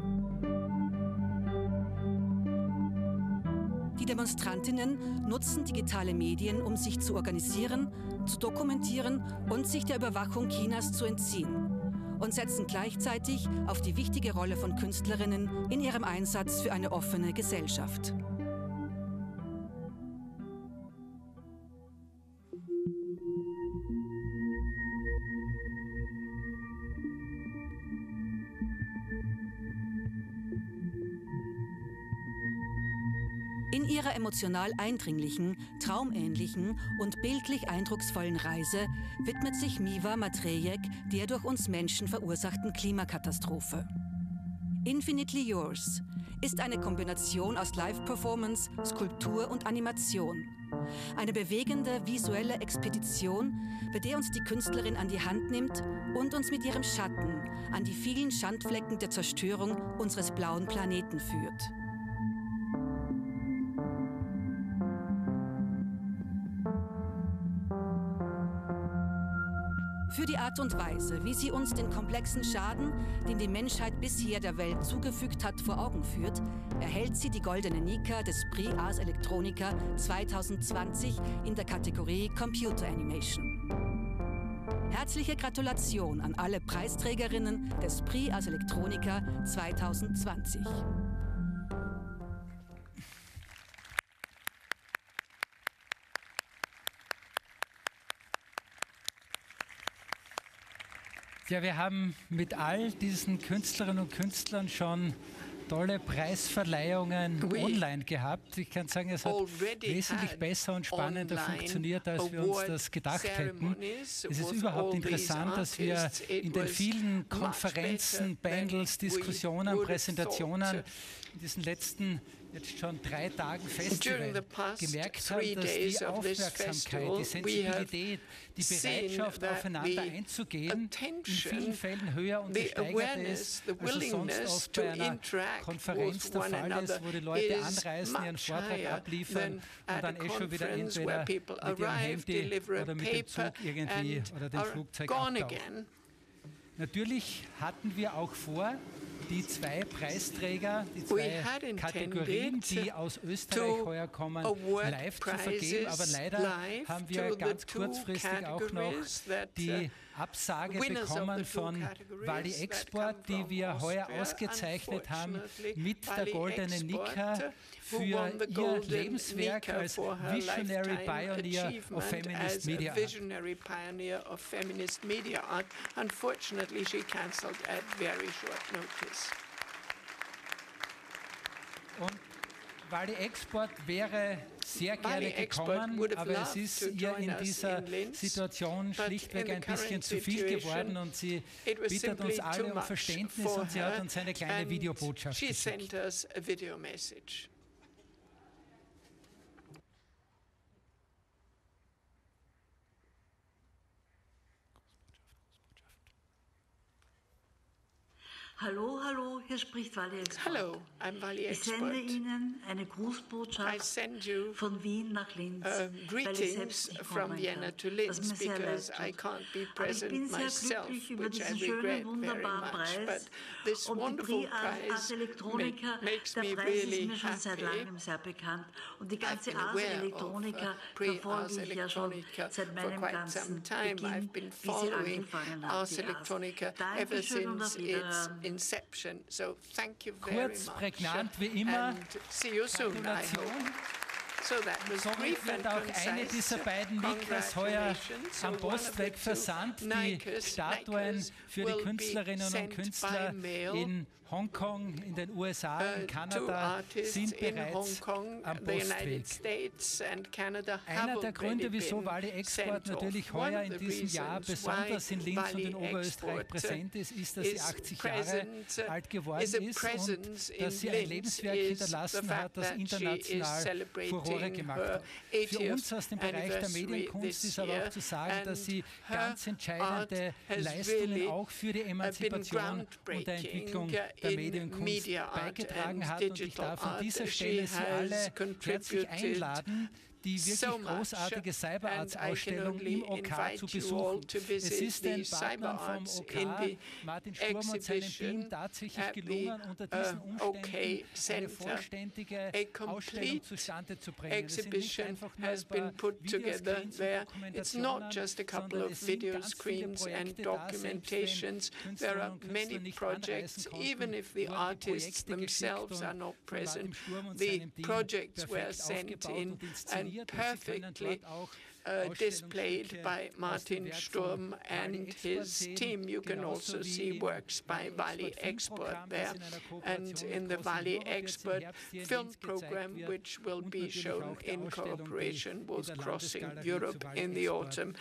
Die Demonstrantinnen nutzen digitale Medien, um sich zu organisieren, zu dokumentieren und sich der Überwachung Chinas zu entziehen und setzen gleichzeitig auf die wichtige Rolle von Künstlerinnen in ihrem Einsatz für eine offene Gesellschaft. In ihrer emotional eindringlichen, traumähnlichen und bildlich eindrucksvollen Reise widmet sich Miwa Matrejek der durch uns Menschen verursachten Klimakatastrophe. Infinitely Yours ist eine Kombination aus Live-Performance, Skulptur und Animation. Eine bewegende visuelle Expedition, bei der uns die Künstlerin an die Hand nimmt und uns mit ihrem Schatten an die vielen Schandflecken der Zerstörung unseres blauen Planeten führt. Für die Art und Weise, wie sie uns den komplexen Schaden, den die Menschheit bisher der Welt zugefügt hat, vor Augen führt, erhält sie die Goldene Nika des Prix Ars Electronica zwanzig zwanzig in der Kategorie Computer Animation. Herzliche Gratulation an alle Preisträgerinnen des Prix Ars Electronica zwanzig zwanzig. Ja, wir haben mit all diesen Künstlerinnen und Künstlern schon tolle Preisverleihungen We online gehabt. Ich kann sagen, es hat wesentlich besser und spannender funktioniert, als wir uns das gedacht hätten. Es ist überhaupt interessant, dass wir in den vielen Konferenzen, Panels, Diskussionen, Präsentationen in diesen letzten jetzt schon drei Tagen Festival gemerkt haben, dass die Aufmerksamkeit, die Sensibilität, die Bereitschaft, aufeinander einzugehen, in vielen Fällen höher und gesteigert ist, als sonst oft bei einer Konferenz der Fall ist, wo die Leute anreisen, ihren Vortrag abliefern und dann eh schon wieder entweder mit ihrem Handy oder mit dem Zug irgendwie oder dem Flugzeug abtauchen. Natürlich hatten wir auch vor, die zwei Preisträger, die zwei Kategorien, die aus Österreich heuer kommen, live zu vergeben. Aber leider haben wir ganz kurzfristig auch noch die Absage bekommen von VALIE EXPORT, die wir heuer ausgezeichnet haben mit der Goldenen Nika für ihr Lebenswerk als Visionary Pioneer of Feminist Media Art. Unfortunately, she cancelled at very short notice. Und VALIE EXPORT wäre sehr gerne gekommen, aber es ist ihr in dieser Situation schlichtweg ein bisschen zu viel geworden und sie bittet uns alle um Verständnis und sie hat uns eine kleine Videobotschaft geschickt. Hallo, hallo, hier spricht VALIE EXPORT. Hallo, I'm VALIE EXPORT. Ich sende Ihnen eine Grußbotschaft von Wien nach Linz, uh, weil ich selbst nicht kommen kann, was mir sehr leid tut. Aber ich bin sehr myself, glücklich über diesen schönen, wunderbaren Preis und die Prix Ars Electronica. Der Preis really ist mir schon seit langem sehr bekannt und die ganze Ars Electronica verfolge ich ja schon seit meinem ganzen Beginn, wie sie angefangen hat, die Ars. Dankeschön und auf Wiederhören. Inception. So, thank you very Kurz, much. Prägnant wie immer. And see you soon, I hope. So somit wird auch eine dieser beiden Mikros heuer am Postweg versandt. Die Statuen für die Künstlerinnen und Künstler in Hongkong, in den U S A, in Kanada sind bereits am Postweg. Einer der Gründe, wieso VALIE EXPORT natürlich heuer in diesem Jahr besonders in Linz und in Oberösterreich präsent ist, ist, dass sie achtzig Jahre alt geworden ist und dass sie ein Lebenswerk hinterlassen hat, das international Furore gemacht hat. Für uns aus dem Bereich der Medienkunst ist aber auch zu sagen, dass sie ganz entscheidende Leistungen auch für die Emanzipation und der Entwicklung der Medienkunst beigetragen hat. Und ich darf an dieser Stelle Sie alle herzlich einladen, die wirklich großartige Cyberarts-Ausstellung im OK zu besuchen. Es ist den Partnern vom OK, Martin Sturm und seinem Team, tatsächlich gelungen, unter diesen Umständen eine vollständige Ausstellung zustande zu bringen. Es sind nicht einfach nur ein paar Videoscreens und Dokumentationen, sondern es sind ganz viele Projekte da, selbst wenn Künstler und Künstler nicht anreisen konnten, wurden Projekte geschickt und Martin Sturm und seinem Team perfekt aufgebaut und inszeniert. Perfectly uh, displayed by Martin Sturm and his team. You can also see works by VALIE EXPORT there, and in the VALIE EXPORT film program, which will be shown in cooperation with Crossing Europe in the autumn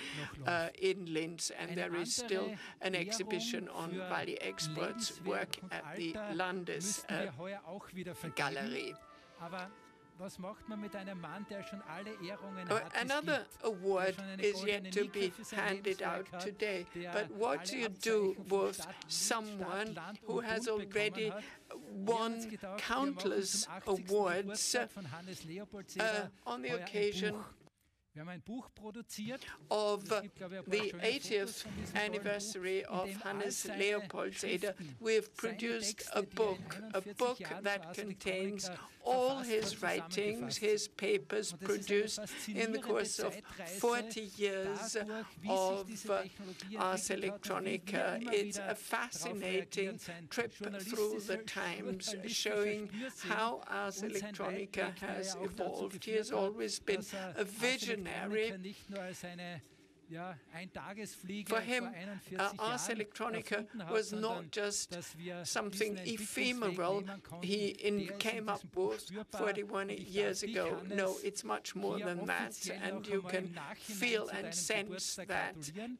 uh, in Linz. And there is still an exhibition on VALIE EXPORT's work at the Landes uh, Gallery. Was macht man mit einem Mann, der schon alle Ehrungen hat? Another award is yet to be handed out today. But what do you do with someone who has already won countless awards uh, uh, on the occasion Wir haben ein Buch produziert, of the eightieth anniversary of Hannes Leopold Zeder. We have produced a book, a book that contains all his writings, his papers produced in the course of forty years of Ars Electronica. It's a fascinating trip through the times, showing how Ars Electronica has evolved. He has always been a visionary. For him, uh, Ars Electronica was not just something ephemeral he in came up with forty-one years ago. No, it's much more than that, and you can feel and sense that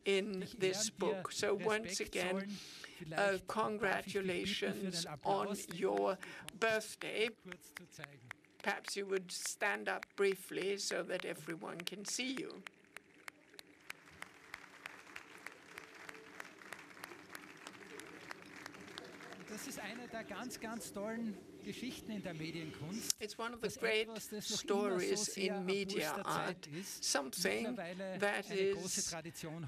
in this book. So once again, uh, congratulations on your birthday. Perhaps you would stand up briefly so that everyone can see you. Das ist eine der ganz, ganz tollen Geschichten in der Medienkunst. It's one of the great stories in media art, something that is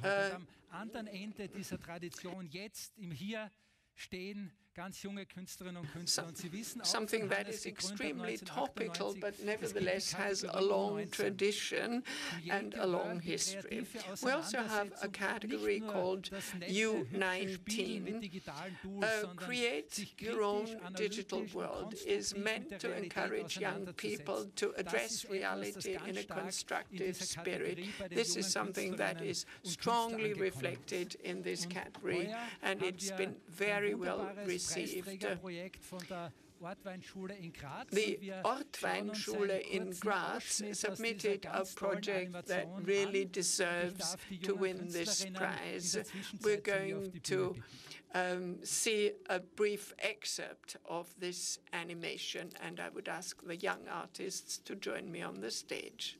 uh, am anderen Ende dieser Tradition jetzt im Hier stehen ganz junge Künstlerinnen und Künstler. Und Sie wissen auch, something that is extremely topical, but nevertheless has a long tradition and a long history. We also have a category called U nineteen. Uh, Create Your Own Digital World is meant to encourage young people to address reality in a constructive spirit. This is something that is strongly reflected in this category, and it's been very well received. Preisträgerprojekt von der Ortweinschule in Graz. The Ortweinschule in Graz submitted a project that really deserves to win this prize. We're going to um, see a brief excerpt of this animation, and I would ask the young artists to join me on the stage.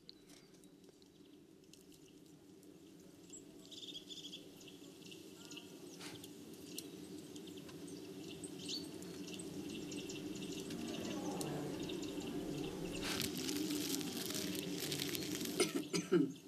finden.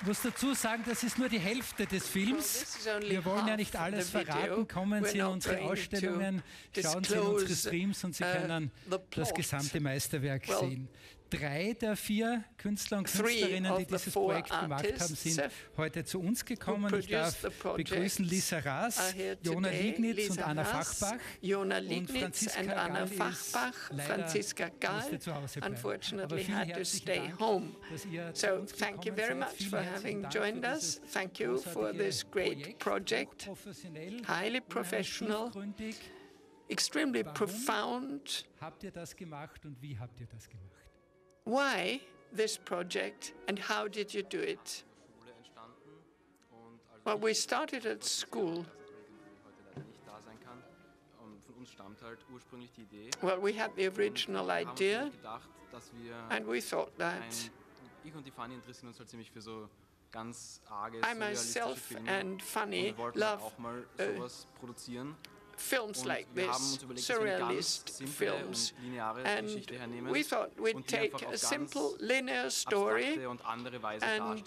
Ich muss dazu sagen, das ist nur die Hälfte des Films. Wir wollen ja nicht alles verraten. Kommen Sie in unsere Ausstellungen, schauen Sie in unsere Streams und Sie können das gesamte Meisterwerk sehen. Drei der vier Künstler und Künstlerinnen, die dieses Projekt gemacht haben, sind heute zu uns gekommen. Ich darf begrüßen Lisa Rass, Jona Lingitz und Anna Fachbach. Und Franziska Gall unfortunately had to stay home. So thank you very much for having joined us. Thank you for this great project. Highly professional, extremely profound. Habt ihr das gemacht und wie habt ihr das gemacht? Why this project and how did you do it? Well, we started at school. Well, we had the original idea and we thought that I myself and Fanny love uh, films like this, surrealist films, and we thought we'd take a simple linear story and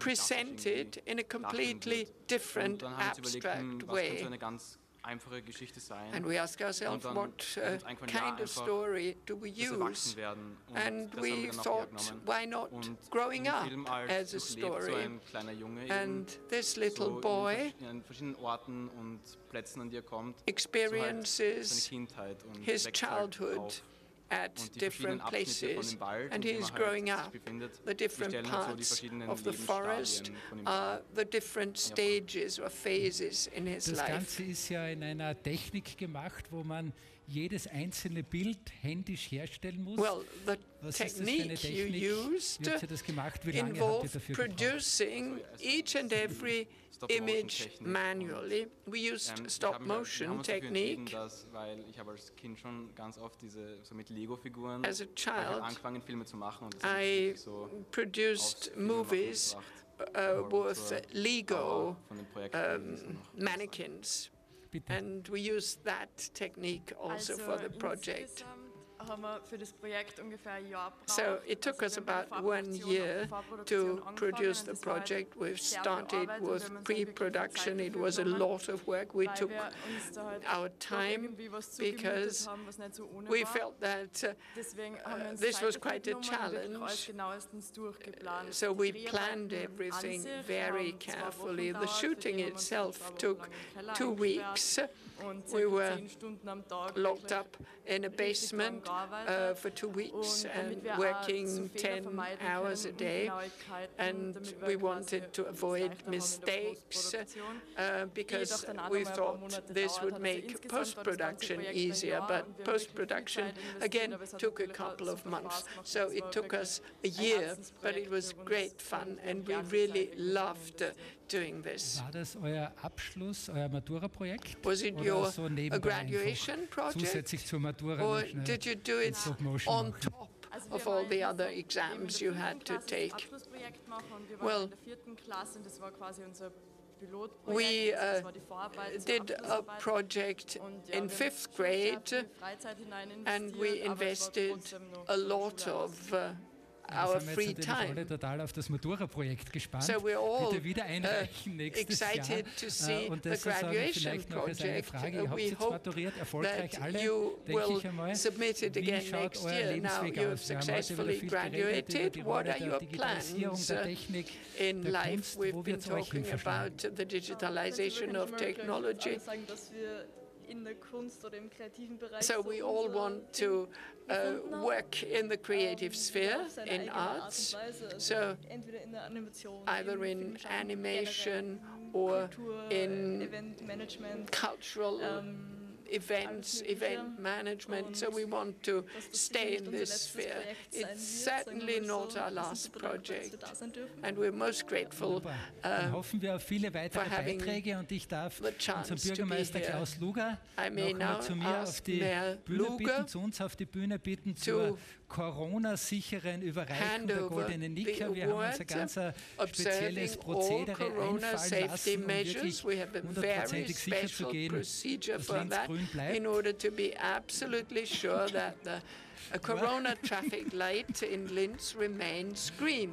present it in a completely different abstract way. And we ask ourselves, what uh, kind of story do we use? And we thought, why not growing up as a story? And this little boy experiences his childhood at different places, and he's growing up. The different parts of the forest are the different stages or phases in his life. Das Ganze ist ja in einer Technik gemacht, wo man jedes einzelne Bild händisch herstellen muss. Well, the technique you used involved producing each and every image manually. We used stop-motion technique. As a child, I produced movies uh, with Lego um, mannequins. And we used that technique also for the project. So it took us about one year to produce the project. We've started with pre-production. It was a lot of work. We took our time because we felt that uh, this was quite a challenge. So we planned everything very carefully. The shooting itself took two weeks. We were locked up in a basement Uh, for two weeks and working ten hours a day, and we wanted to avoid mistakes uh, because we thought this would make post-production easier, but post-production again took a couple of months. So it took us a year, but it was great fun and we really loved uh, doing this. Was it your a graduation project, or did you do it on top of all the other exams you had to take? Well, we uh, did a project in fifth grade, and we invested a lot of uh, our free time. So we're all uh, excited to see the graduation project. Uh, we hope that you will submit it again next year. Now you have successfully graduated. What are your plans uh, in life? We've been talking about the digitalization of technology. So we all want to uh, work in the creative sphere, in arts, so either in animation or in cultural events, event management, so we want to stay in this sphere. It's certainly not our last project, and we're most grateful uh, for having the chance to be here. I may now ask Mayor Luger to Corona-sicheren Überreichung der goldenen Nicker. Wir haben unser ganz spezielles Prozedere einfallen lassen, um wirklich hundertprozentig sicherzugehen, dass Linz grün bleibt. A Corona traffic light in Linz remains green.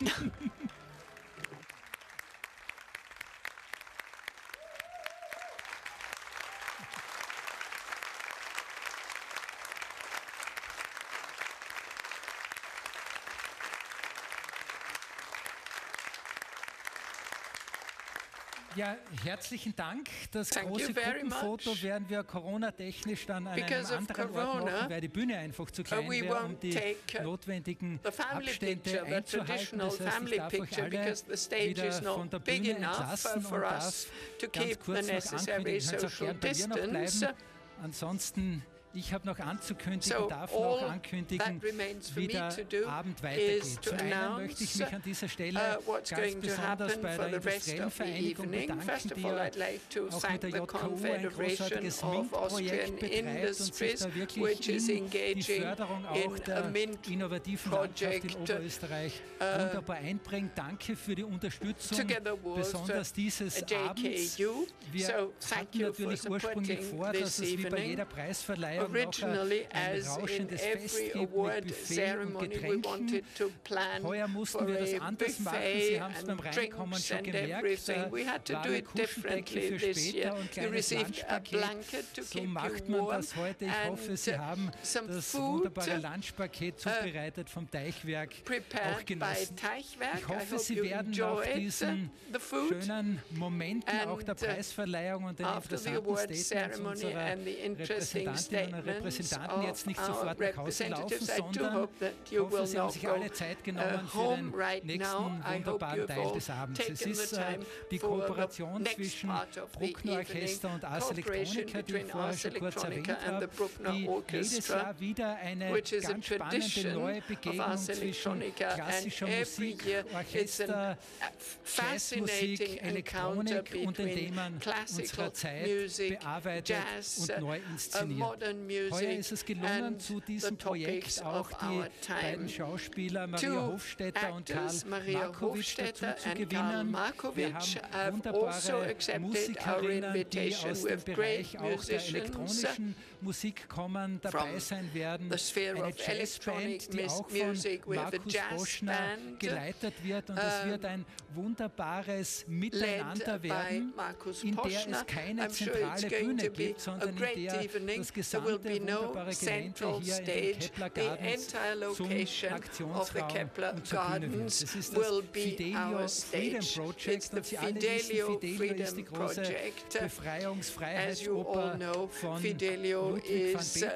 Genau. Ja, herzlichen Dank. Das Thank große Gruppenfoto werden wir Corona-technisch dann an Because einem anderen Corona, Ort machen, weil die Bühne einfach zu klein uh, wäre, um die notwendigen Abstände picture, einzuhalten. Das heißt, ich darf euch alle wieder von der Bühne entlassen und darf ganz kurz noch ankündigen. Könnt auch gerne bei mir noch bleiben. Ansonsten... Ich habe noch anzukündigen, so darf noch ankündigen, wie der Abend weitergeht. Zum einen möchte ich mich an dieser Stelle uh, ganz besonders bei der Industriellen Vereinigung bedanken, die ja like auch mit der J K U ein großartiges MINT-Projekt betreibt und sich da wirklich in die Förderung auch der innovativen Landschaft in Oberösterreich uh, wunderbar einbringt. Danke für die Unterstützung, besonders dieses Abends. Wir so hatten natürlich ursprünglich vor, dass es wie bei jeder Preisverleihung Originally, as in every award ceremony, we wanted to plan for a buffet and drinks and everything. We had to do it differently this year. You received a blanket to keep you warm and some food uh, prepared by Teichwerk. I hope you enjoyed the food. And after the award ceremony and the interesting statements, Repräsentanten jetzt nicht sofort nach Hause laufen, sondern ich hoffe, Sie haben sich alle Zeit genommen für den nächsten wunderbaren Teil des Abends. Es ist uh, die Kooperation zwischen Bruckner Orchester und Ars Electronica, die ich vorher schon kurz erwähnt habe, die jedes Jahr wieder eine ganz spannende neue Begegnung zwischen klassischer Musik, Orchester, Jazzmusik, Elektronik und den Themen unserer Zeit bearbeitet und neu inszeniert. Heuer ist es gelungen, zu diesem Projekt auch die beiden Schauspieler Maria Hofstetter und Karl Markovic dazu zu gewinnen. Wir haben wunderbare Musikerinnen, die aus dem Bereich auch der elektronischen Musik kommen, dabei sein werden. Eine Jazzband, die auch von Markus Boschner geleitet wird. Und es wird ein wunderbares Miteinander werden, in der es keine zentrale Bühne gibt, sondern in der das gesamte wunderbare Gelände hier in den Kepler Gardens zum Aktionsraum und zur Bühne wird. Das ist das Fidelio Freedom Project und Sie alle wissen, Fidelio ist die große Befreiungsfreiheitsoper von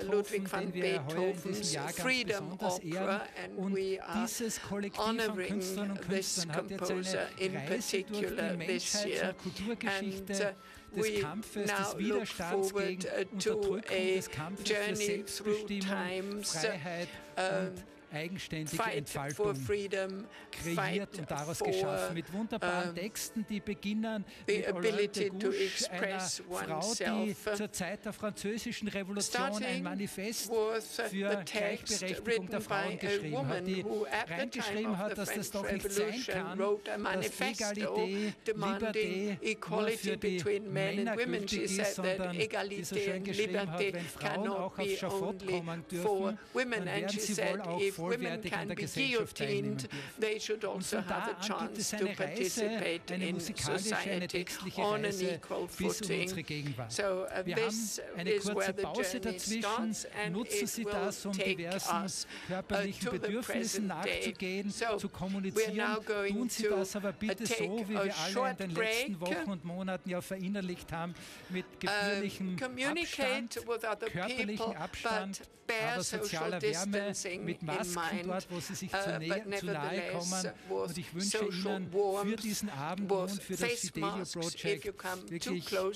Ludwig van Beethoven, den wir in diesem Jahrgang besonders ehren. Und dieses Kollektiv von Künstlern und Künstlern hat jetzt eine Reise durch die Menschheit zur Kulturgeschichte des Kampfes, des Widerstands gegen Unterdrückung, des Kampfes für Selbstbestimmung, Freiheit und eigenständige Entfaltung kreiert und daraus geschaffen. Mit wunderbaren Texten, die beginnen mit Olympe de Gouche, einer Frau, die zur Zeit der Französischen Revolution ein Manifest für Gleichberechtigung der Frauen geschrieben hat, die reingeschrieben hat, dass das doch nicht sein kann, dass Egalité, Liberté nur für die Männer gültig ist, sondern die so schön geschrieben hat, wenn Frauen auch aufs Schafott kommen dürfen, dann werden sie wohl auch vollwertig an der Gesellschaft teilnehmen dürfen. Und von da an gibt es eine Reise, eine musikalische, eine textliche Reise bis in unsere Gegenwart. Wir haben eine kurze Pause dazwischen, nutzen Sie das, um diversen körperlichen Bedürfnissen nachzugehen, zu kommunizieren. Tun Sie das aber bitte so, wie wir alle in den letzten Wochen und Monaten ja verinnerlicht haben, mit gebührlichem Abstand, körperlichen Abstand, aber sozialer Wärme, mit Masken dort, wo sie sich zu, nähe, zu nahe kommen. Und ich wünsche Ihnen für diesen Abend und für das Fidelio Project wirklich sehr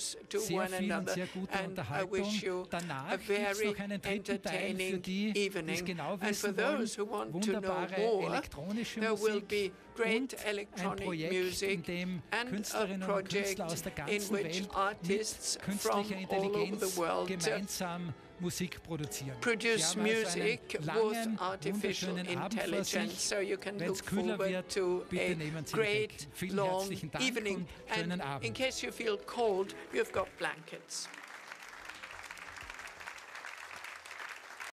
viel und sehr gute Unterhaltung. Danach gibt es noch einen dritten Teil für die, die es genau wissen wollen. Wunderbare elektronische Musik und ein Projekt, in dem Künstlerinnen und Künstler aus der ganzen Welt mit künstlicher Intelligenz gemeinsam Musik produzieren. Produce music with artificial intelligence, so you can look forward to a great long evening. And in case you feel cold, you've got blankets.